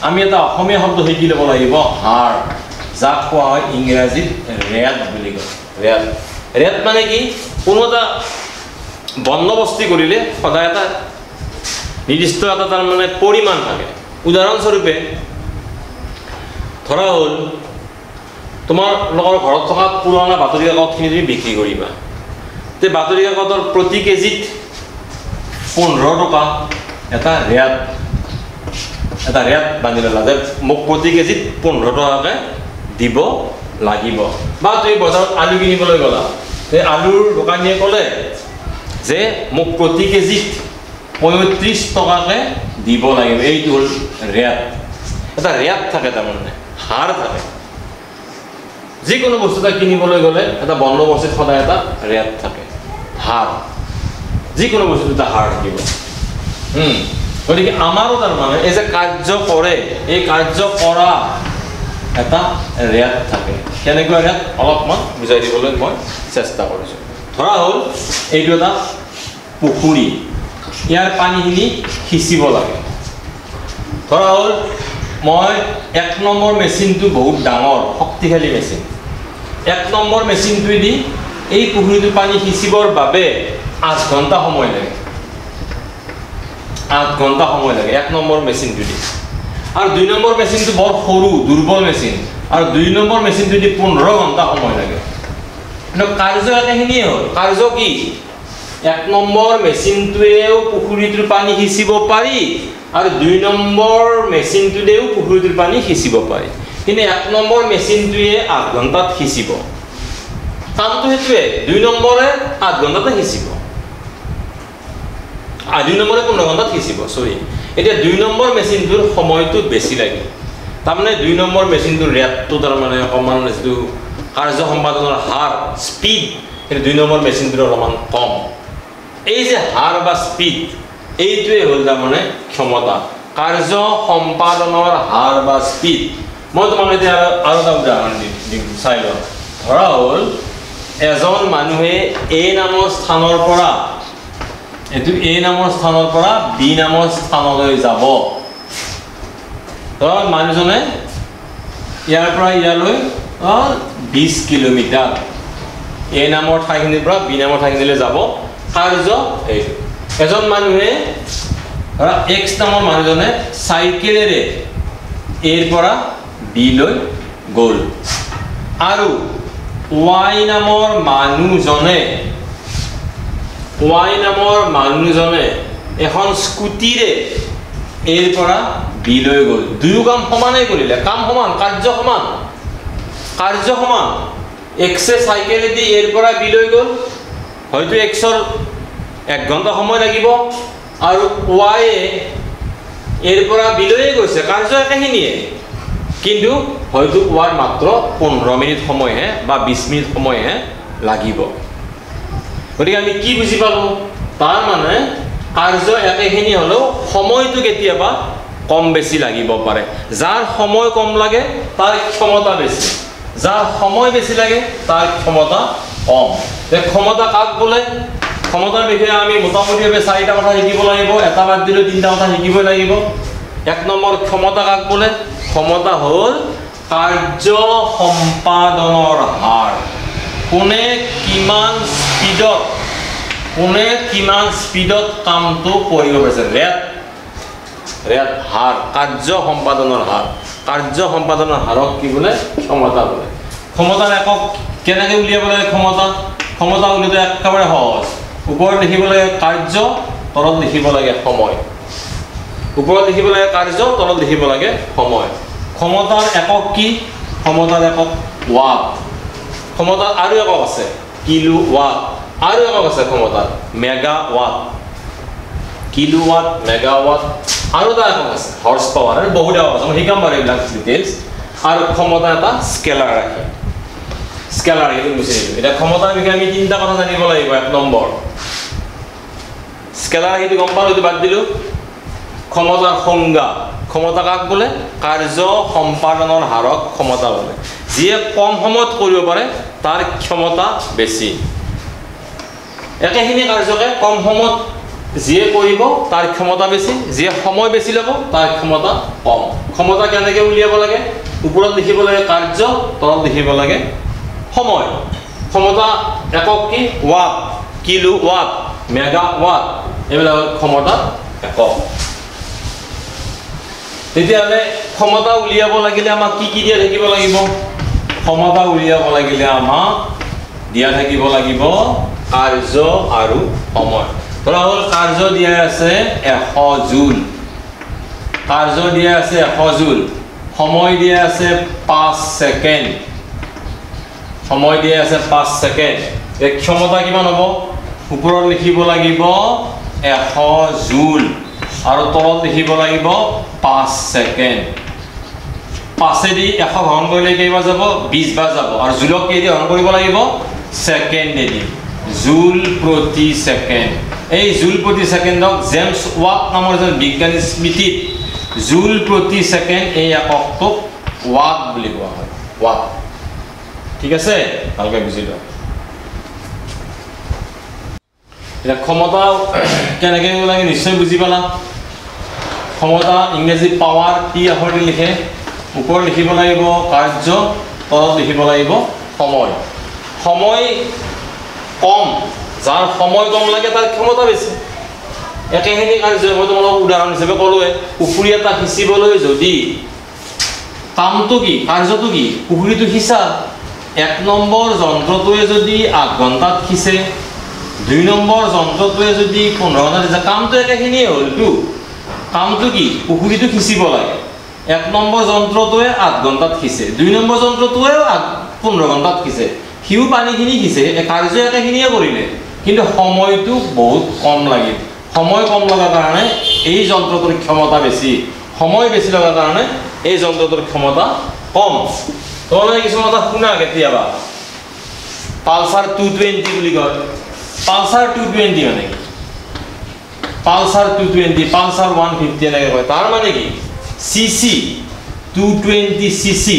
আমি এটা অসমীয়া শব্দ শিকি ল'ব লাগিব, হাৰ, যাক কোৱা হয় ইংৰাজীত ৰেট বুলি কয়। ৰেট ৰেট মানে কি? কোনো এটা বন্দবস্তি কৰিলে সদায় এটা নিৰ্দিষ্ট এটা তাৰমানে পৰিমাণ থাকে। উদাহৰণস্বৰূপে ধৰা হ'ল তোমালোকৰ ঘৰত থকা পুৰণা বাতৰি কাকতখিনি তুমি বিক্ৰী কৰিবা। তে বাতৰি কাকতৰ প্ৰতি কেজিত পোন্ধৰ টকা এটা ৰেট, এটা ৰেট বান্ধি ল'লা যে মোক প্ৰতি কেজিত পোন্ধৰ টকাকৈ দিব লাগিব। বা তুমি বজাৰত আলু কিনিবলৈ গ'লা, এই আলুৰ দোকানীয়ে ক'লে যে মোক প্ৰতি কেজিত পঁয়ত্ৰিছ টকাকৈ দিব লাগিব, এইটো হ'ল ৰেট। এটা ৰেট থাকে তাৰমানে, হাৰ থাকে। যিকোনো বস্তু এটা কিনিবলৈ গ'লে এটা বন্দবস্তিত সদায় এটা ৰেট থাকে, হাৰ। যিকোনো বস্তুত এটা হাৰ থাকিব। গতিকে আমাৰো তাৰমানে এই যে কাৰ্য কৰে, এই কাৰ্য কৰা এটা ৰেট থাকে। কেনেকুৱা ৰেট অলপমান বুজাই দিবলৈ মই চেষ্টা কৰিছোঁ। ধৰা হ'ল এইটো এটা পুখুৰী, ইয়াৰ পানীখিনি সিঁচিব লাগে। ধৰা হ'ল মই এক নম্বৰ মেচিনটো বহুত ডাঙৰ শক্তিশালী মেচিন, এক নম্বৰ মেচিনটোৱেদি এই পুখুৰীটো পানী সিঁচিবৰ বাবে আঠ ঘণ্টা সময় লাগে, আঠ ঘণ্টা সময় লাগে এক নম্বৰ মেচিনটোদি। আৰু দুই নম্বৰ মেচিনটো বৰ সৰু দুৰ্বল মেচিন, আৰু দুই নম্বৰ মেচিনটোদি পোন্ধৰ ঘণ্টা সময় লাগে। কিন্তু কাৰ্য একেখিনিয়ে হ'ল। কাৰ্য কি? এক নম্বৰ মেচিনটোৱেও পুখুৰীটোৰ পানী সিঁচিব পাৰি আৰু দুই নম্বৰ মেচিনটোৱেও পুখুৰীটোৰ পানী সিঁচিব পাৰি, কিন্তু এক নম্বৰ মেচিনটোৱে আঠ ঘণ্টাত সিঁচিব। কামটো সেইটোৱে, দুই নম্বৰে আঠ ঘণ্টাতে সিঁচিব। আদি নম্বরে কোন নম্বরটা থিসিব সরি এটা দুই নম্বর মেশিনটোর সময়টো বেশি লাগে তারমানে দুই নম্বর মেশিনটোর রেটটো তারমানে সমান হইতো কার্য সম্পাদনার হার স্পিড এর দুই নম্বর মেশিনটোর সমান কম এই যে হার বা স্পিড এইটোই হল মানে ক্ষমতা কার্য সম্পাদনার হার বা স্পিড মই তোমাকে দিয়া আরো দাও উদাহরণ দিম সাইলো ধরা হল এজন মানুহে এ নামৰ স্থানৰ পৰা এটু এ নামৰ স্থানৰ পৰা বি নামৰ স্থানলৈ যাব তো মানুহজনে ইয়াৰ পৰা ইয়ালৈ বিশ কিলোমিটাৰ এ নামৰ ঠাইখিনিৰ পৰা বি নামৰ ঠাইখিনিলৈ যাব কাৰ্য এই এজন মানুহে আৰু এক্স নামৰ মানুহজনে সাইকেলেৰে এৰ পৰা বি লৈ গ'ল আৰু ওয়াই নামৰ মানুহজনে ওয়াই নামৰ মানুহজনে এখন স্কুটিৰে এৰ পৰা বি লৈ গ'ল দুই কাম সমানই কৰিলে কাম সমান কাৰ্য সমান কাৰ্য সমান এক্সে সাইকেলেদি এৰ পৰা বি লৈ গ'ল হয়তো এক্সৰ এক ঘন্টা সময় লাগিব আৰু ওয়াই এৰ পৰা বি লৈ গৈছে কাৰ্য একেখিনিয়ে কিন্তু হয়তো ওয়ার মাত্র পনেরো মিনিট সময়হে বা বিশ মিনিট সময়হে লাগিব গতিকে আমি কি বুঝি পালো তার মানে কার্য একেখিনি হলেও সময়টো কেতিয়াবা কম বেশি লাগিব পাৰে যার সময় কম লাগে তার ক্ষমতা বেশি যার সময় বেশি লাগে তার ক্ষমতা কম তে ক্ষমতা কাক বলে ক্ষমতাৰ বিষয়ে আমি মোটামুটিভাৱে চাৰিটা কথা শিকিব লাগিব এটা বাদ দিলে তিনিটা কথা শিকিব লাগিব এক নম্বৰ ক্ষমতা কাক বলে ক্ষমতা হল কাৰ্য সম্পাদনৰ হাৰ কোনে কিমান স্পিডত কোনে কিমান স্পিডত কামটো কৰিব পাৰিছে ৰেট ৰেট হাৰ কাৰ্য সম্পাদনৰ হাৰ কাৰ্য সম্পাদনৰ হাৰক কি বলে ক্ষমতা বলে ক্ষমতাৰ একক কেনেকৈ উলিয়াব লাগে ক্ষমতা ক্ষমতা উলিয়াটো একেবাৰে সহজ ওপৰত লিখিব লাগে কাৰ্য তলত লিখিব লাগে সময় ওপৰত লিখিব লাগে কাৰ্য তলত লিখিব লাগে সময় ক্ষমতাৰ একক কি ক্ষমতাৰ একক ওয়াট ক্ষমতাৰ আৰু একক আছে কিলো ওয়াট আৰু একক আছে ক্ষমতাৰ megawatt kilowatt megawatt আৰু এটা একক আছে হৰ্স পাওয়াৰ আৰু বহুত একক আছে মই শিকাম বাৰু এইবিলাক ডিটেইলস আৰু ক্ষমতা এটা স্কেলাৰ ৰাখে স্কেলাৰ এইটো বুজি লওঁ এটা ক্ষমতাৰ বিষয়ে আমি তিনিটা কথা জানিব লাগিব এক নম্বৰ স্কেলাৰ এইটো গম পালো এইটো বাদ দিলো ক্ষমতাৰ সংজ্ঞা ক্ষমতা কাক বলে কাৰ্য সম্পাদনৰ হাৰক ক্ষমতা বলে যিয়ে কম সময়ত কৰিব পাৰে তাৰ ক্ষমতা বেছি একেখিনি কাৰ্যকে কম সময়ত যিয়ে কৰিব তাৰ ক্ষমতা বেছি যিয়ে সময় বেছি ল'ব তাৰ ক্ষমতা কম ক্ষমতা কেনেকৈ উলিয়াব লাগে ওপৰত লিখিব লাগে কাৰ্য তলত লিখিব লাগে সময় ক্ষমতা একক কি watt kilowatt megawatt এইবিলাক ক্ষমতা একক তেতিয়ালে ক্ষমতা উলিয়াব লাগিলে আমাক কি কি দিয়া থাকিব লাগিব ক্ষমতা উলিয়াব লাগিলে আমাক দিয়া থাকিব লাগিব কার্য আৰু সময় ধৰা হল কার্য দিয়া আছে এশ জুল কার্য দিয়া আছে এশ জুল সময় দিয়া আছে পাঁচ সেকেন্ড সময় দিয়া আছে পাঁচ সেকেন্ড এই ক্ষমতা কিমান হ'ব ওপৰত লিখিব লাগিব এশ জুল আৰু তলত লিখিব লাগিব পাঁচ সেকেন্ড পাঁচেদি এশ হৰণ কৰিলে কেইবা যাব বিশ বা যাব আৰু জুলক কেইদি হৰণ কৰিব লাগিব ছেকেণ্ডেদি জুল প্ৰতি ছেকেণ্ড এই জুল প্ৰতি ছেকেণ্ডক জেমছ ৱাট নামৰ এজন বিজ্ঞানী স্মৃতিত জুল প্ৰতি ছেকেণ্ড এই এককটোক ৱাট বুলি কোৱা হয় ৱাট ঠিক আছে ভালকৈ বুজি লোৱা এটা ক্ষমতা কেনেকৈ লাগে নিশ্চয় বুজি পালা ক্ষমতা ইংৰেজি পাওয়াৰ টি আখৰটো লিখে ওপৰত লিখিব লাগিব কাৰ্য তলত লিখিব লাগিব সময় সময় কম যাৰ সময় কম লাগে তাৰ ক্ষমতা বেছি একেখিনি কাৰ্য মই তোমালোকক উদাহৰণ হিচাপে ক'লোৱে পুখুৰী এটা সিঁচিবলৈ যদি কামটো কি কাৰ্যটো কি পুখুৰীটো সিঁচা এক নম্বৰ যন্ত্ৰটোৱে যদি আঠ ঘণ্টাত সিঁচে দুই নম্বৰ যন্ত্ৰটোৱে যদি পোন্ধৰ ঘণ্টাত সিঁচে কামটো একেখিনিয়ে হ'লতো কামটো কি পুখুৰীটো সিঁচিব লাগে এক নম্বৰ যন্ত্ৰটোৱে আঠ ঘণ্টাত সিঁচে দুই নম্বৰ যন্ত্ৰটোৱেও পোন্ধৰ ঘণ্টাত সিঁচে সিও পানীখিনি সিঁচে কাৰ্য একেখিনিয়ে কৰিলে কিন্তু সময়টো বহুত কম লাগিল সময় কম লাগার কারণে এই যন্ত্রটির ক্ষমতা বেশি, সময় বেশি লাগার কারণে এই যন্ত্রটির ক্ষমতা কম। তোমালোকে কিছু কথা শুনা কেতিয়াবা, পালসার টু টুৱেণ্টি বুলি কয়। পালসাৰ টু টুৱেণ্টি মানে কি? Pulsar two twenty, Pulsar one fifty এনেকৈ কয়। তাৰ মানে কি? C C two twenty C C,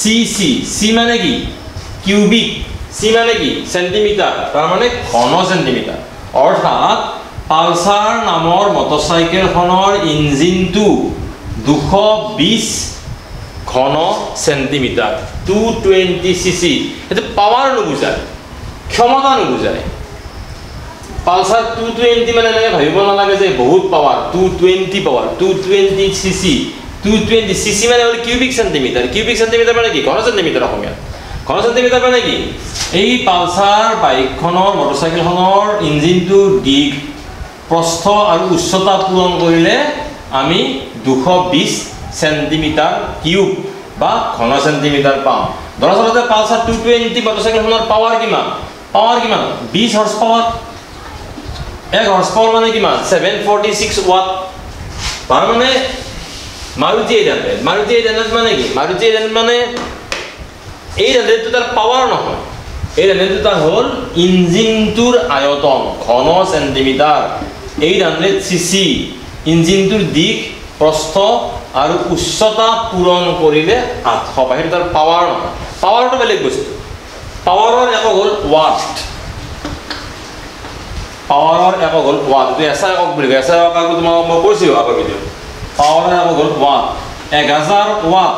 C C C মানে কি? কিউবিক, চি মানে কি? চেণ্টিমিটাৰ, তাৰ মানে ঘন চেণ্টিমিটাৰ। অৰ্থাৎ পালসাৰ নামৰ মটৰচাইকেলখনৰ ইঞ্জিনটো দুশ বিশ ঘন centimetre, two twenty C C. সেইটো পাৱাৰ নুবুজায়, ক্ষমতা নুবুজায়। পালসাৰ টু টুৱেণ্টি মানে এনেকৈ ভাবিব নালাগে যে বহুত power, two twenty power, two twenty C C, two twenty C C মানে হ'ল কিউবিক চেণ্টিমিটাৰ। কিউবিক চেণ্টিমিটাৰ মানে কি? ঘন চেণ্টিমিটাৰ অসমীয়াত। ঘন চেণ্টিমিটাৰ মানে কি? এই পালসাৰ বাইকখনৰ মটৰচাইকেলখনৰ ইঞ্জিনটো দিগ, প্ৰস্থ আৰু উচ্চতা পূৰণ কৰিলে আমি দুশ বিশ চেণ্টিমিটাৰ কিউব বা ঘন চেণ্টিমিটাৰ পাওঁ। দৰাচলতে পালসাৰ টু টুৱেণ্টি মটৰচাইকেলখনৰ পাৱাৰ কিমান? পাৱাৰ কিমান? বিশ হৰ্চ পাৱাৰ। এক হৰ্চ পাৱাৰ মানে কিমান? Seven forty six watt. তাৰ মানে Maruti eight hundred, Maruti eight hundred মানে কি? মাৰুতি এইট হাণ্ড্ৰেড মানে এইট হাণ্ড্ৰেডটো তাৰ পাৱাৰ নহয়, এইট হাণ্ড্ৰেডটো তাৰ হ'ল ইঞ্জিনটোৰ আয়তন, ঘন centimetre. Eight hundred C C ইঞ্জিনটোৰ দিশ, প্ৰস্থ আৰু উচ্চতা পূৰণ কৰিলে আঠশ পায়। সেইটো তাৰ পাৱাৰ নহয়, পাৱাৰটো বেলেগ বস্তু। পাৱাৰৰ একক হ'ল ৱাট, পাৱাৰৰ একক হ'ল ৱাট। এইটো এছাৰ একক বুলি কয়। এছাৰ একক তোমাক মই কৈছিলোঁ আগৰ ভিডিঅ'ত। পাৱাৰৰ একক হ'ল ৱাট। এক হাজাৰ ৱাট,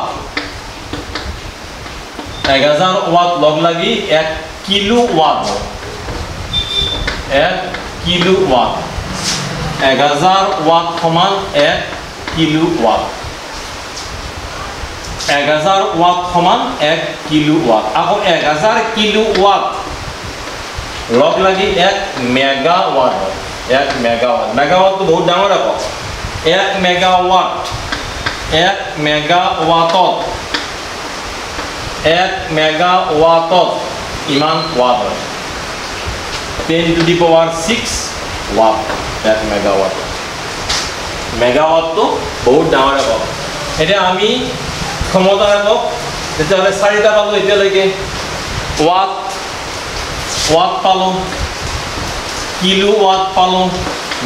এক হাজাৰ ৱাট লগ লাগি এক কিলো ৱাট, এক কিলো ৱাট। এক হাজাৰ ৱাট সমান এক কিলো ৱাট। এক হাজাৰ ৱাট সমান এক কিলো ৱাট। আকৌ এক হাজাৰ কিলো ৱাট লগ লাগি এক মেগাৱাট হয়, এক মেগাৱাট। মেগাৱাটটো বহুত ডাঙৰ আকৌ। এক মেগাৱাট, এক মেগাৱাটত, এক মেগাৱাটত ইমান ৱাট হয়, ten to the power six watt এক মেগাৱাট। মেগাৱাটটো বহুত ডাঙৰ একক। এতিয়া আমি ক্ষমতাৰ একক তেতিয়াহ'লে চাৰিটা পালোঁ এতিয়ালৈকে। ৱাট ৱাট পালোঁ, কিলো ৱাট পালোঁ,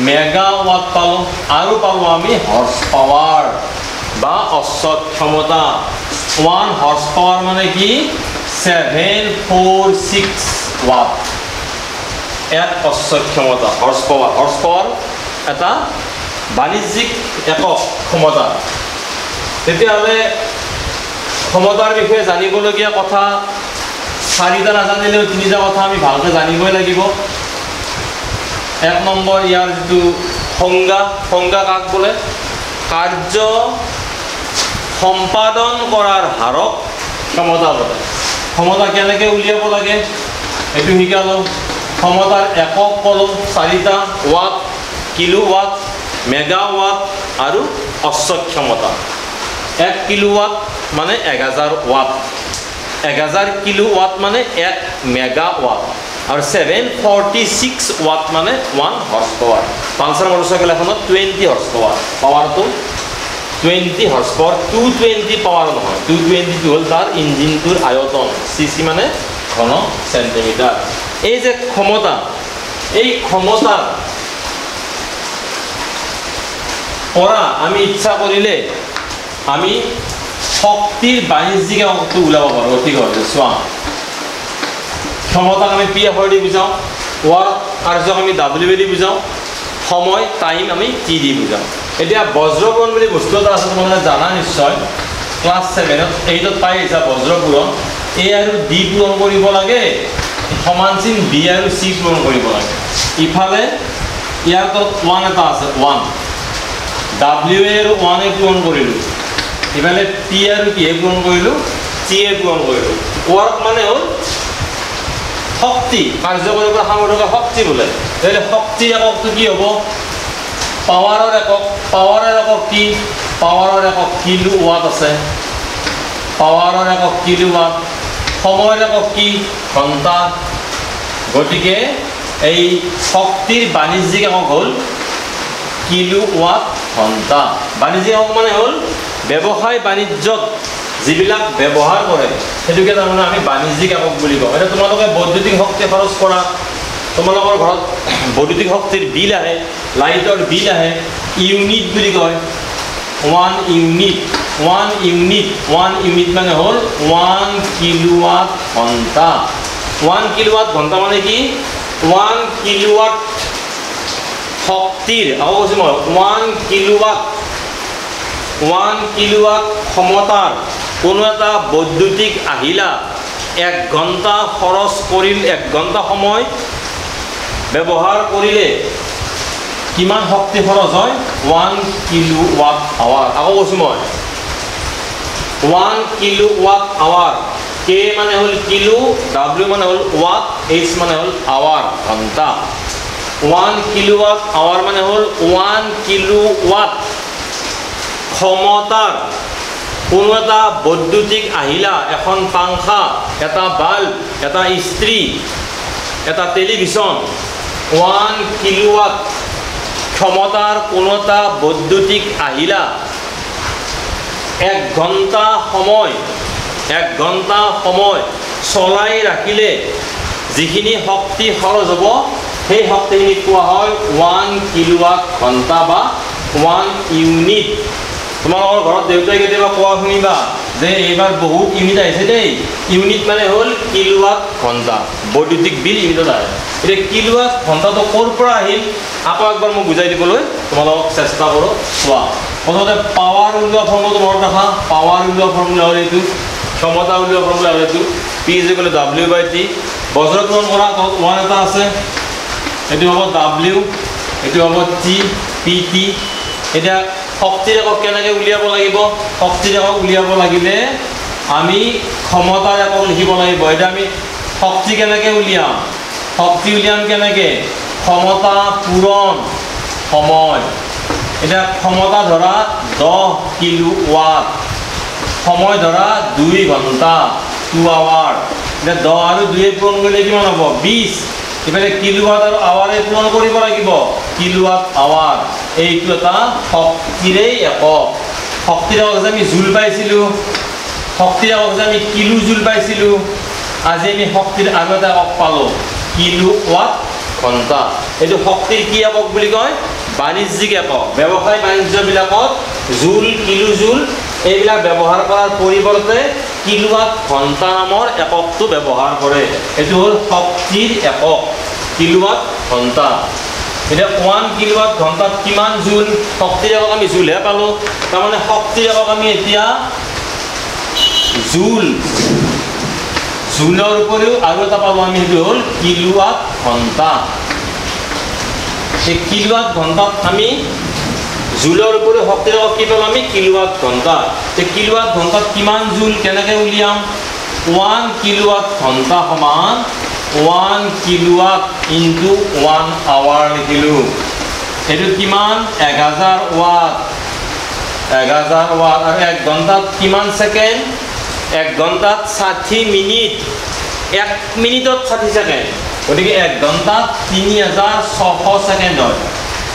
মেগাৱাট পালোঁ, আৰু পালোঁ আমি হৰ্চ পাৱাৰ বা অশ্বত ক্ষমতা। ওৱান হৰ্চ পাৱাৰ মানে কি? ছেভেন ফ'ৰ ছিক্স ৱাট, এক অশ্বত ক্ষমতা হৰ্চ পাৱাৰ। হৰ্চ পাৱাৰ এটা বাণিজ্যিক একক ক্ষমতা। তেতিয়াহ'লে ক্ষমতাৰ বিষয়ে জানিবলগীয়া কথা চাৰিটা নাজানিলেও তিনিটা কথা আমি ভালকৈ জানিবই লাগিব। এক নম্বৰ ইয়াৰ যিটো সংজ্ঞা, সংজ্ঞা কাক বোলে? কাৰ্য সম্পাদন কৰাৰ হাৰক ক্ষমতা বোলে। ক্ষমতা কেনেকৈ উলিয়াব লাগে এইটো শিকালোঁ। ক্ষমতাৰ একক কলম চাৰিটা: ৱাট, কিলো ৱাট, মেগাৱাট আৰু অশ্বত ক্ষমতা। এক কিলো ৱাট মানে এক হাজাৰ ৱাট, এক হাজাৰ কিলো ৱাট মানে এক মেগাৱাট, আৰু ছেভেন ফৰ্টি ছিক্স ৱাট মানে one horse power. Pulsar motorcycle এখনত টুৱেণ্টি হৰ্চ পাৱাৰ, পাৱাৰটো twenty horse power. Two twenty power নহয়, টু টুৱেণ্টিটো হ'ল তাৰ ইঞ্জিনটোৰ আয়তন, চি চি মানে ঘন চেণ্টিমিটাৰ। এই যে ক্ষমতা, এই ক্ষমতাৰ পৰা আমি ইচ্ছা কৰিলে আমি শক্তিৰ বাণিজ্যিক অংশটো ওলাব পাৰোঁ। ঠিক আছে, চোৱা ক্ষমতাক আমি পি এফৰ দি বুজাওঁ, ৱৰ্ক কাৰ্যক আমি ডাব্লিউ এ দি বুজাওঁ, সময় টাইম আমি টি দি বুজাওঁ। এতিয়া বজ্ৰপূৰণ বুলি বস্তু এটা আছে, তোমালোকে জানা নিশ্চয়, ক্লাছ ছেভেনত এইটত পাই আহিছা। বজ্ৰপূৰণ এ আৰু ডি পূৰণ কৰিব লাগে, সমান চিন বি আৰু চি পূৰণ কৰিব লাগে। ইফালে ইয়াৰ তলত ওৱান এটা আছে, ওৱান ডাব্লিউ এ আৰু ওৱান এ পূৰণ কৰিলোঁ। ইফালে পি আৰু পি এ পূৰণ কৰিলোঁ, চি এ পূৰণ কৰিলোঁ। ৱৰ্ক মানে হ'ল শক্তি, কাৰ্য কৰিব সামৰ্থ্য শক্তি বোলে। তেতিয়াহ'লে শক্তিৰ এককটো কি হ'ব? পাৱাৰৰ একক। পাৱাৰৰ একক কি? পাৱাৰৰ একক কিলো ৱাট আছে, পাৱাৰৰ একক কিলো ৱাট। সময়ৰ একক কি? ঘণ্টা। গতিকে এই শক্তিৰ বাণিজ্যিক একক হ'ল কিলোওয়াট ঘন্টা। বাণিজ্যিক অংক মানে হল ব্যবসায় বাণিজ্যত যিবিলাক ব্যবহার করে সেটুকে তাৰমানে আমি বাণিজ্যিক একক বুলি কওঁ। এটা তোমালোকে বৈদ্যুতিক শক্তি খৰচ কৰা, তোমালোকৰ ঘৰত বৈদ্যুতিক শক্তিৰ বিল আহে, লাইটৰ বিল আহে, ইউনিট বুলি কয়। One unit, one unit, one unit মানে হ'ল ওৱান কিলোৱাট ঘণ্টা। ওৱান কিলোৱাট ঘণ্টা মানে কি? ওৱান কিলোৱাট শক্তিৰ, আকৌ কৈছোঁ মই ওৱান কিলোৱাট, ওৱান কিলোৱাট ক্ষমতাৰ কোনো এটা বৈদ্যুতিক আহিলা এক ঘণ্টা খৰচ কৰিল, এক ঘণ্টা সময় ব্যৱহাৰ কৰিলে কিমান শক্তি খৰচ হয়? One kilowatt hour. আকৌ কৈছোঁ মই ওৱান কিলোৱাট আৱাৰ। কে মানে হ'ল কিলো, ডাব্লিউ মানে হ'ল ৱাট, এইচ মানে হ'ল আৱাৰ ঘণ্টা। ওৱান কিলোৱাট আৱাৰ মানে হ'ল ওৱান কিলোৱাট ক্ষমতাৰ কোনো এটা বৈদ্যুতিক আহিলা, এখন পাংখা, এটা বাল্ব, এটা ইস্ত্ৰি, এটা টেলিভিশ্যন, ওৱান কিলোৱাট ক্ষমতাৰ কোনো এটা বৈদ্যুতিক আহিলা এক ঘণ্টা সময়, এক ঘণ্টা সময় চলাই ৰাখিলে যিখিনি শক্তি খৰচ হ'ব সেই শক্তিখিনি কোৱা হয় ওৱান কিলোৱাট ঘণ্টা বা ওৱান ইউনিট। তোমালোকৰ ঘৰত দেউতাই কেতিয়াবা কোৱা শুনিবা যে এইবাৰ বহুত ইউনিট আহিছে দেই। ইউনিট মানে হ'ল কিলোৱাট ঘণ্টা, বৈদ্যুতিক বিল ইউনিটত আহে। এতিয়া কিলোৱাট ঘণ্টাটো ক'ৰ পৰা আহিল আকৌ একবাৰ মোক বুজাই দিবলৈ তোমালোকক চেষ্টা কৰোঁ। চোৱা, প্ৰথমতে পাৱাৰ উলিওৱা ফৰ্মুলাটো মনত ৰাখা। পাৱাৰ উলিওৱা ফৰ্মুলা হ'ল এইটো, ক্ষমতা উলিওৱা ফৰ্মুলা হ'ল এইটো, P is equal to W by T. বজ্ৰত মন কৰা তাত ওৱান এটা আছে, এইটো হ'ব ডাব্লিউ, এইটো হ'ব টি, পি টি। এতিয়া শক্তিৰ একক কেনেকৈ উলিয়াব লাগিব? শক্তিৰ একক উলিয়াব লাগিলে আমি ক্ষমতাৰ একক লিখিব লাগিব। এতিয়া আমি শক্তি কেনেকৈ উলিয়াম? শক্তি উলিয়াম কেনেকৈ? ক্ষমতা পূৰণ সময়। এতিয়া ক্ষমতা ধৰা দহ কিলোৱাট, সময় ধৰা দুই ঘণ্টা, টু আৱাৰ। এতিয়া দহ আৰু দুয়ে পূৰণ কৰিলে কিমান হ'ব? বিছ। ইফালে কিলোৱাট আৰু আৱাৰে পূৰণ কৰিব লাগিব, কিলোৱাট আৱাৰ। এইটো এটা শক্তিৰেই একক। শক্তিৰ একক যে আমি জুল পাইছিলোঁ, শক্তিৰ একক যে আমি কিলো জুল পাইছিলোঁ, আজি আমি শক্তিৰ আৰু এটা একক পালোঁ, কিলোৱাট ঘণ্টা। এইটো শক্তিৰ কি একক বুলি কয়? বাণিজ্যিক একক। ব্যৱসায় বাণিজ্যবিলাকত জুল, কিলো জুল এইবিলাক ব্যৱহাৰ কৰাৰ পৰিৱৰ্তে কিলোৱাট ঘণ্টা নামৰ এককটো ব্যৱহাৰ কৰে। এইটো হ'ল শক্তিৰ একক, কিলোৱাট ঘণ্টা। এতিয়া ওৱান কিলোৱাট ঘণ্টাত কিমান জুল? শক্তিৰ একক আমি জুলহে পালোঁ, তাৰমানে শক্তিৰ একক আমি এতিয়া জুল, জুলৰ উপৰিও আৰু এটা পালোঁ আমি, সেইটো হ'ল কিলোৱাট ঘণ্টা। এই কিলোৱাট ঘণ্টাত আমি জুলৰ উপৰিও শক্তিৰ একক কি পালোঁ আমি? কিলোৱাট ঘণ্টা। এই কিলোৱাট ঘণ্টাত কিমান জুল কেনেকৈ উলিয়াম? ওৱান কিলোৱাট ঘণ্টা সমান one kilowatt into one hour লিখিলোঁ। সেইটো কিমান? এক হাজাৰ ৱাট, এক হাজাৰ ৱাট। আৰু এক ঘণ্টাত কিমান ছেকেণ্ড? এক ঘণ্টাত ষাঠি মিনিট, এক মিনিটত ষাঠি ছেকেণ্ড। গতিকে এক ঘণ্টাত তিনি হাজাৰ ছশ ছেকেণ্ড হয়।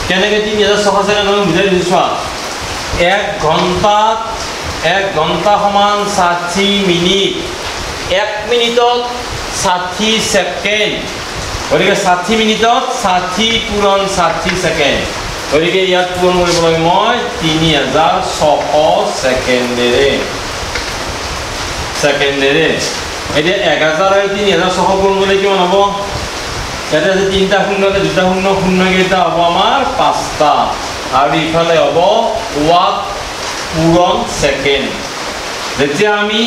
কেনেকৈ তিনি হাজাৰ ছশ ছেকেণ্ড হয় বুজাই দিছোঁ। চোৱা, এক ঘণ্টাত, এক ঘণ্টা সমান ষাঠি মিনিট, এক মিনিটত ষাঠি ছেকেণ্ড। গতিকে ষাঠি মিনিটত ষাঠি পূৰণ ষাঠি ছেকেণ্ড। গতিকে ইয়াত পূৰণ কৰিব লাগে মই তিনি হাজাৰ ছশ ছেকেণ্ডেৰে, ছেকেণ্ডেৰে। এতিয়া এক হাজাৰ আৰু তিনি হাজাৰ ছশ পূৰণ কৰিলে কিমান হ'ব? ইয়াতে আছে তিনিটা শূন্য, দুটা শূন্য, শূন্যকেইটা হ'ব আমাৰ পাঁচটা। আৰু ইফালে হ'ব ৱাট পূৰণ ছেকেণ্ড। যেতিয়া আমি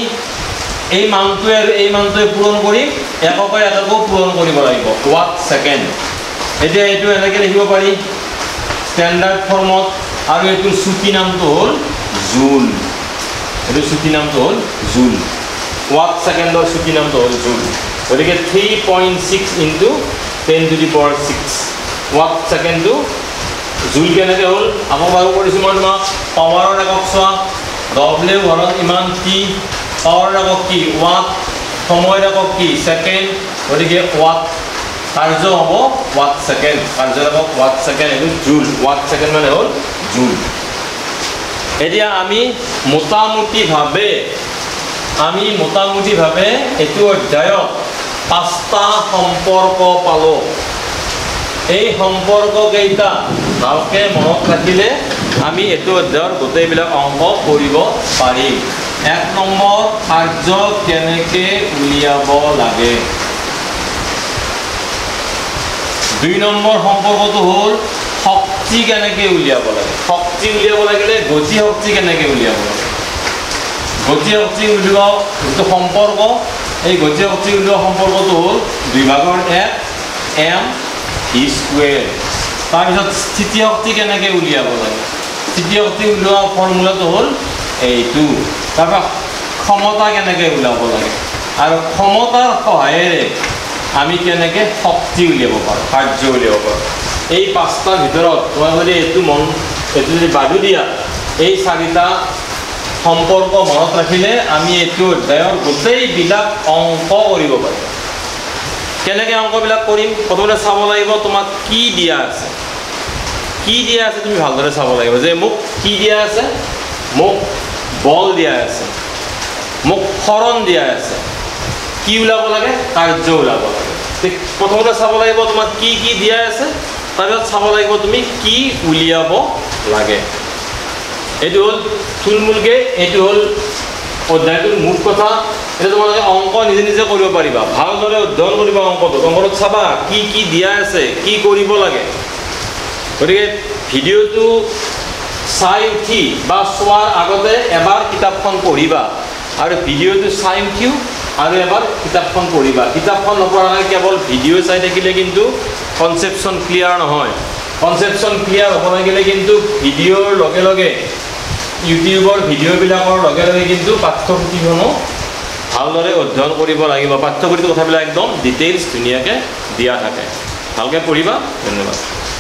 এই মানটোৱে আৰু এই মানটোৱে পূৰণ কৰিম, এককে এককো পূৰণ কৰিব লাগিব, ৱাট ছেকেণ্ড। এতিয়া এইটো এনেকৈ লিখিব পাৰি ষ্টেণ্ডাৰ্ড ফৰ্মত, আৰু এইটোৰ চুটি নামটো হ'ল জুল। এইটো চুটি নামটো হ'ল জুল, ৱাট ছেকেণ্ডৰ চুটি নামটো হ'ল জুল। গতিকে three point six into ten to the power six watt ছেকেণ্ডটো জুল কেনেকৈ হ'ল? আকৌ বাৰু কৰিছোঁ মই তোমাক। পাৱাৰৰ একক চোৱা, ডব্লিউ হৰণ ইমান টি। পাৱাৰৰ একক কি? ৱাট। সময়ৰ একক কি? ছেকেণ্ড। গতিকে watt Conserve of watt second. Conserve of watt second is joule. Watt second means all joule. Here I am. Motamuti bhabe. I am motamuti bhabe. It is diode. Pasta hamporko palo. This hamporko geita. Now, when monok khakile, I am it is diode. Gotei bilag angko poribo pari. Ek number harjo keneke uliyabo lage. দুই নম্বর সম্পর্কত হল শক্তি কেনেকে উলিয়াব লাগে শক্তি উলিয়াব লাগিলে গতি শক্তি কেনেকে উলিয়াব লাগে গতি শক্তি উলিওৱা এটা সম্পৰ্ক এই গতি শক্তি উলিওৱা সম্পৰ্কত হল দুই ভাগৰ এক m e স্কয়াৰ তাৰপিছত স্থিতি শক্তি কেনেকে উলিয়াব লাগে স্থিতি শক্তি উলিওৱা ফৰ্মুলাটো হল এইটো তাৰপৰা ক্ষমতা কেনেকে উলিয়াব লাগে আৰু ক্ষমতাৰ সহায়েৰে আমি কেনেকে শক্তি উলিয়াব পাৰোঁ কাৰ্য উলিয়াব পাৰোঁ এই পাঁচটাৰ ভিতৰত মই যদি এটো মন এটো যদি বাধু দিয়া এই চাৰিটা সম্পৰ্ক মনত ৰাখিলে আমি এটো অধ্যায়ৰ গোটেই বিলাক অংক কৰিব পাৰোঁ কেনেকে অংকবিলাক কৰিম প্ৰথমে চাব লাগিব তোমাক কি দিয়া আছে কি দিয়া আছে তুমি ভালদৰে চাব লাগিব যে মোক কি দিয়া আছে মোক বল দিয়া আছে মোক খৰণ দিয়া আছে কি উলাব লাগে কাৰ্য উলাব লাগে ঠিক প্ৰথমতে চাব লাগিব তোমাক কি কি দিয়া আছে তাৰপিছত চাব লাগিব তুমি কি উলিয়াব লাগে এটো হল থুলমূলকে এটো হল অধ্যায়ৰ মূল কথা এটা তোমালোকে অংক নিজে নিজে কৰিব পাৰিবা ভালদৰে অধ্যয়ন কৰিবা অংকটো অংকটো চাবা কি কি দিয়া আছে কি কৰিব লাগে গতিকে ভিডিঅটো চাই উঠি বা চোৱাৰ আগতে এবাৰ কিতাপখন পঢ়িবা আৰু ভিডিঅটো চাই উঠিও আৰু এবাৰ কিতাপখন পঢ়িবা কিতাপখন নপঢ়াকৈ কেৱল ভিডিঅ' চাই থাকিলে কিন্তু কনসেপচন ক্লিয়াৰ নহয় কনসেপচন ক্লিয়াৰ হ'ব লাগিলে কিন্তু ভিডিঅ'ৰ লগে লগে ইউটিউবৰ ভিডিঅ'বিলাকৰ লগে লগে কিন্তু পাঠ্যপুথিখনো ভালদৰে অধ্যয়ন কৰিব লাগিব পাঠ্যপুথিৰ কথাবিলাক একদম ডিটেইলছ ধুনীয়াকৈ দিয়া থাকে ভালকৈ পঢ়িবা ধন্যবাদ